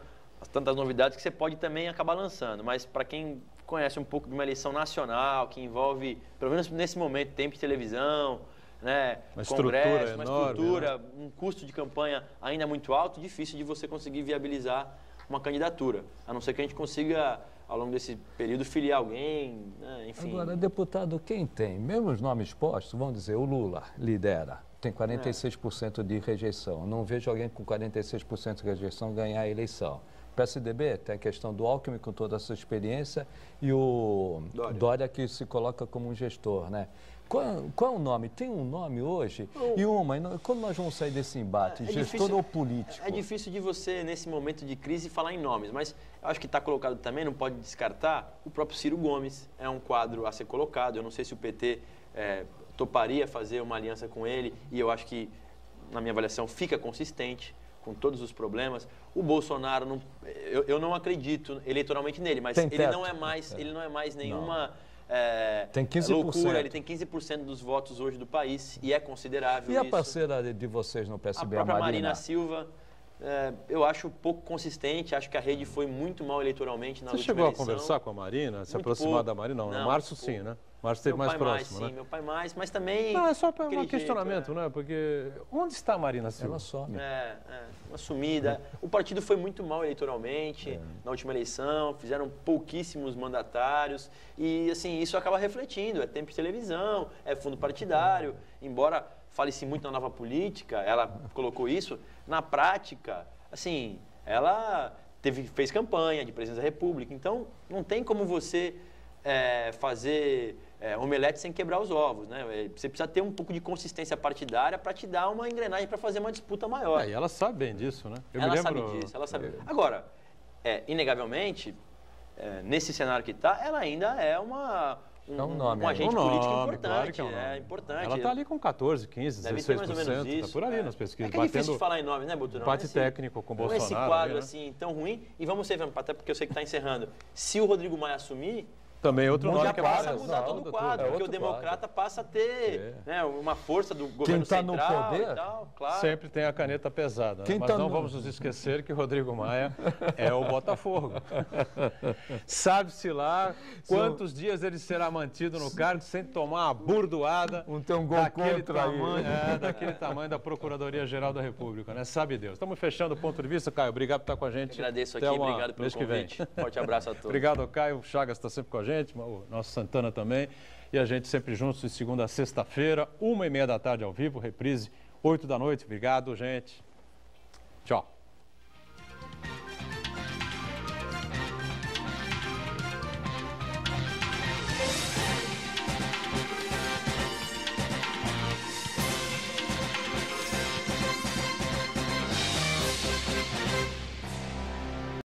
tantas novidades que você pode também acabar lançando, mas para quem conhece um pouco de uma eleição nacional, que envolve, pelo menos nesse momento, tempo de televisão, né, uma congresso, enorme, uma estrutura, né? Um custo de campanha ainda muito alto, difícil de você conseguir viabilizar uma candidatura, a não ser que a gente consiga, ao longo desse período, filiar alguém, né, enfim. Agora, deputado, quem tem? Mesmo os nomes postos, vamos dizer, o Lula lidera, tem quarenta e seis por cento de rejeição, não vejo alguém com quarenta e seis por cento de rejeição ganhar a eleição. O P S D B tem a questão do Alckmin com toda a sua experiência e o Dória, Dória que se coloca como um gestor, né? Qual, qual é o nome? Tem um nome hoje? Não. E uma, quando nós vamos sair desse embate, é, é gestor difícil, ou político? É, é difícil de você, nesse momento de crise, falar em nomes, mas eu acho que está colocado também, não pode descartar, o próprio Ciro Gomes é um quadro a ser colocado. Eu não sei se o P T é, toparia fazer uma aliança com ele, e eu acho que, na minha avaliação, fica consistente com todos os problemas. O Bolsonaro, não, eu, eu não acredito eleitoralmente nele, mas ele não, é mais, é. ele não é mais nenhuma... Não. É, tem quinze por cento. Loucura, ele tem quinze por cento dos votos hoje do país e é considerável. E a isso. parceira de vocês no P S B, a própria a Marina, Marina Silva, é, eu acho pouco consistente, acho que a rede foi muito mal eleitoralmente na Você última eleição. Você chegou a conversar com a Marina, muito se aproximar pouco. da Marina? Não, não Márcio sim, né? Márcio esteve mais próximo, mais, né? Sim, meu pai mais, mas também... Não, é só para um questionamento, jeito, né? Porque onde está a Marina Silva? Ela só. É, é, uma sumida. O partido foi muito mal eleitoralmente é. na última eleição, fizeram pouquíssimos mandatários e, assim, isso acaba refletindo. É tempo de televisão, é fundo partidário, embora fale-se muito na nova política, ela colocou isso, na prática... assim, ela teve, fez campanha de presidente da República, então não tem como você é, fazer é, omelete sem quebrar os ovos, né? Você precisa ter um pouco de consistência partidária para te dar uma engrenagem para fazer uma disputa maior. É, e ela sabe bem disso, né? Eu ela me lembro... sabe disso, ela sabe. Agora, é, inegavelmente, é, nesse cenário que está, ela ainda é uma... Um, é um, nome, um agente é um nome, político importante, claro é, um é importante. Ela está ali com quatorze, quinze, dezesseis por cento, está por ali é. nas pesquisas. É que é difícil de falar em nome, né, Boturão? Empate técnico com o Bolsonaro. Esse quadro, né? assim, tão ruim. E vamos ver, até porque eu sei que está encerrando. Se o Rodrigo Maia assumir... Também é outro nome que passa a mudar todo o quadro, porque o democrata passa a ter né, uma força do governo central. Quem está no poder, e tal, claro. Sempre tem a caneta pesada. Né? Quem Mas tá não no... vamos nos esquecer que o Rodrigo Maia é o Botafogo. Sabe-se lá quantos so... dias ele será mantido no cargo sem tomar uma burdoada um tem um gol daquele, tamanho, é, daquele tamanho da Procuradoria-Geral da República. Né? Sabe Deus. Estamos fechando o ponto de vista, Caio. Obrigado por estar com a gente. Eu agradeço aqui, uma... obrigado pelo convite. Forte abraço a todos. Obrigado, Caio. O Chagas está sempre com a gente. O nosso Santana também, e a gente sempre juntos de segunda a sexta-feira, uma e meia da tarde ao vivo, reprise, oito da noite. Obrigado, gente.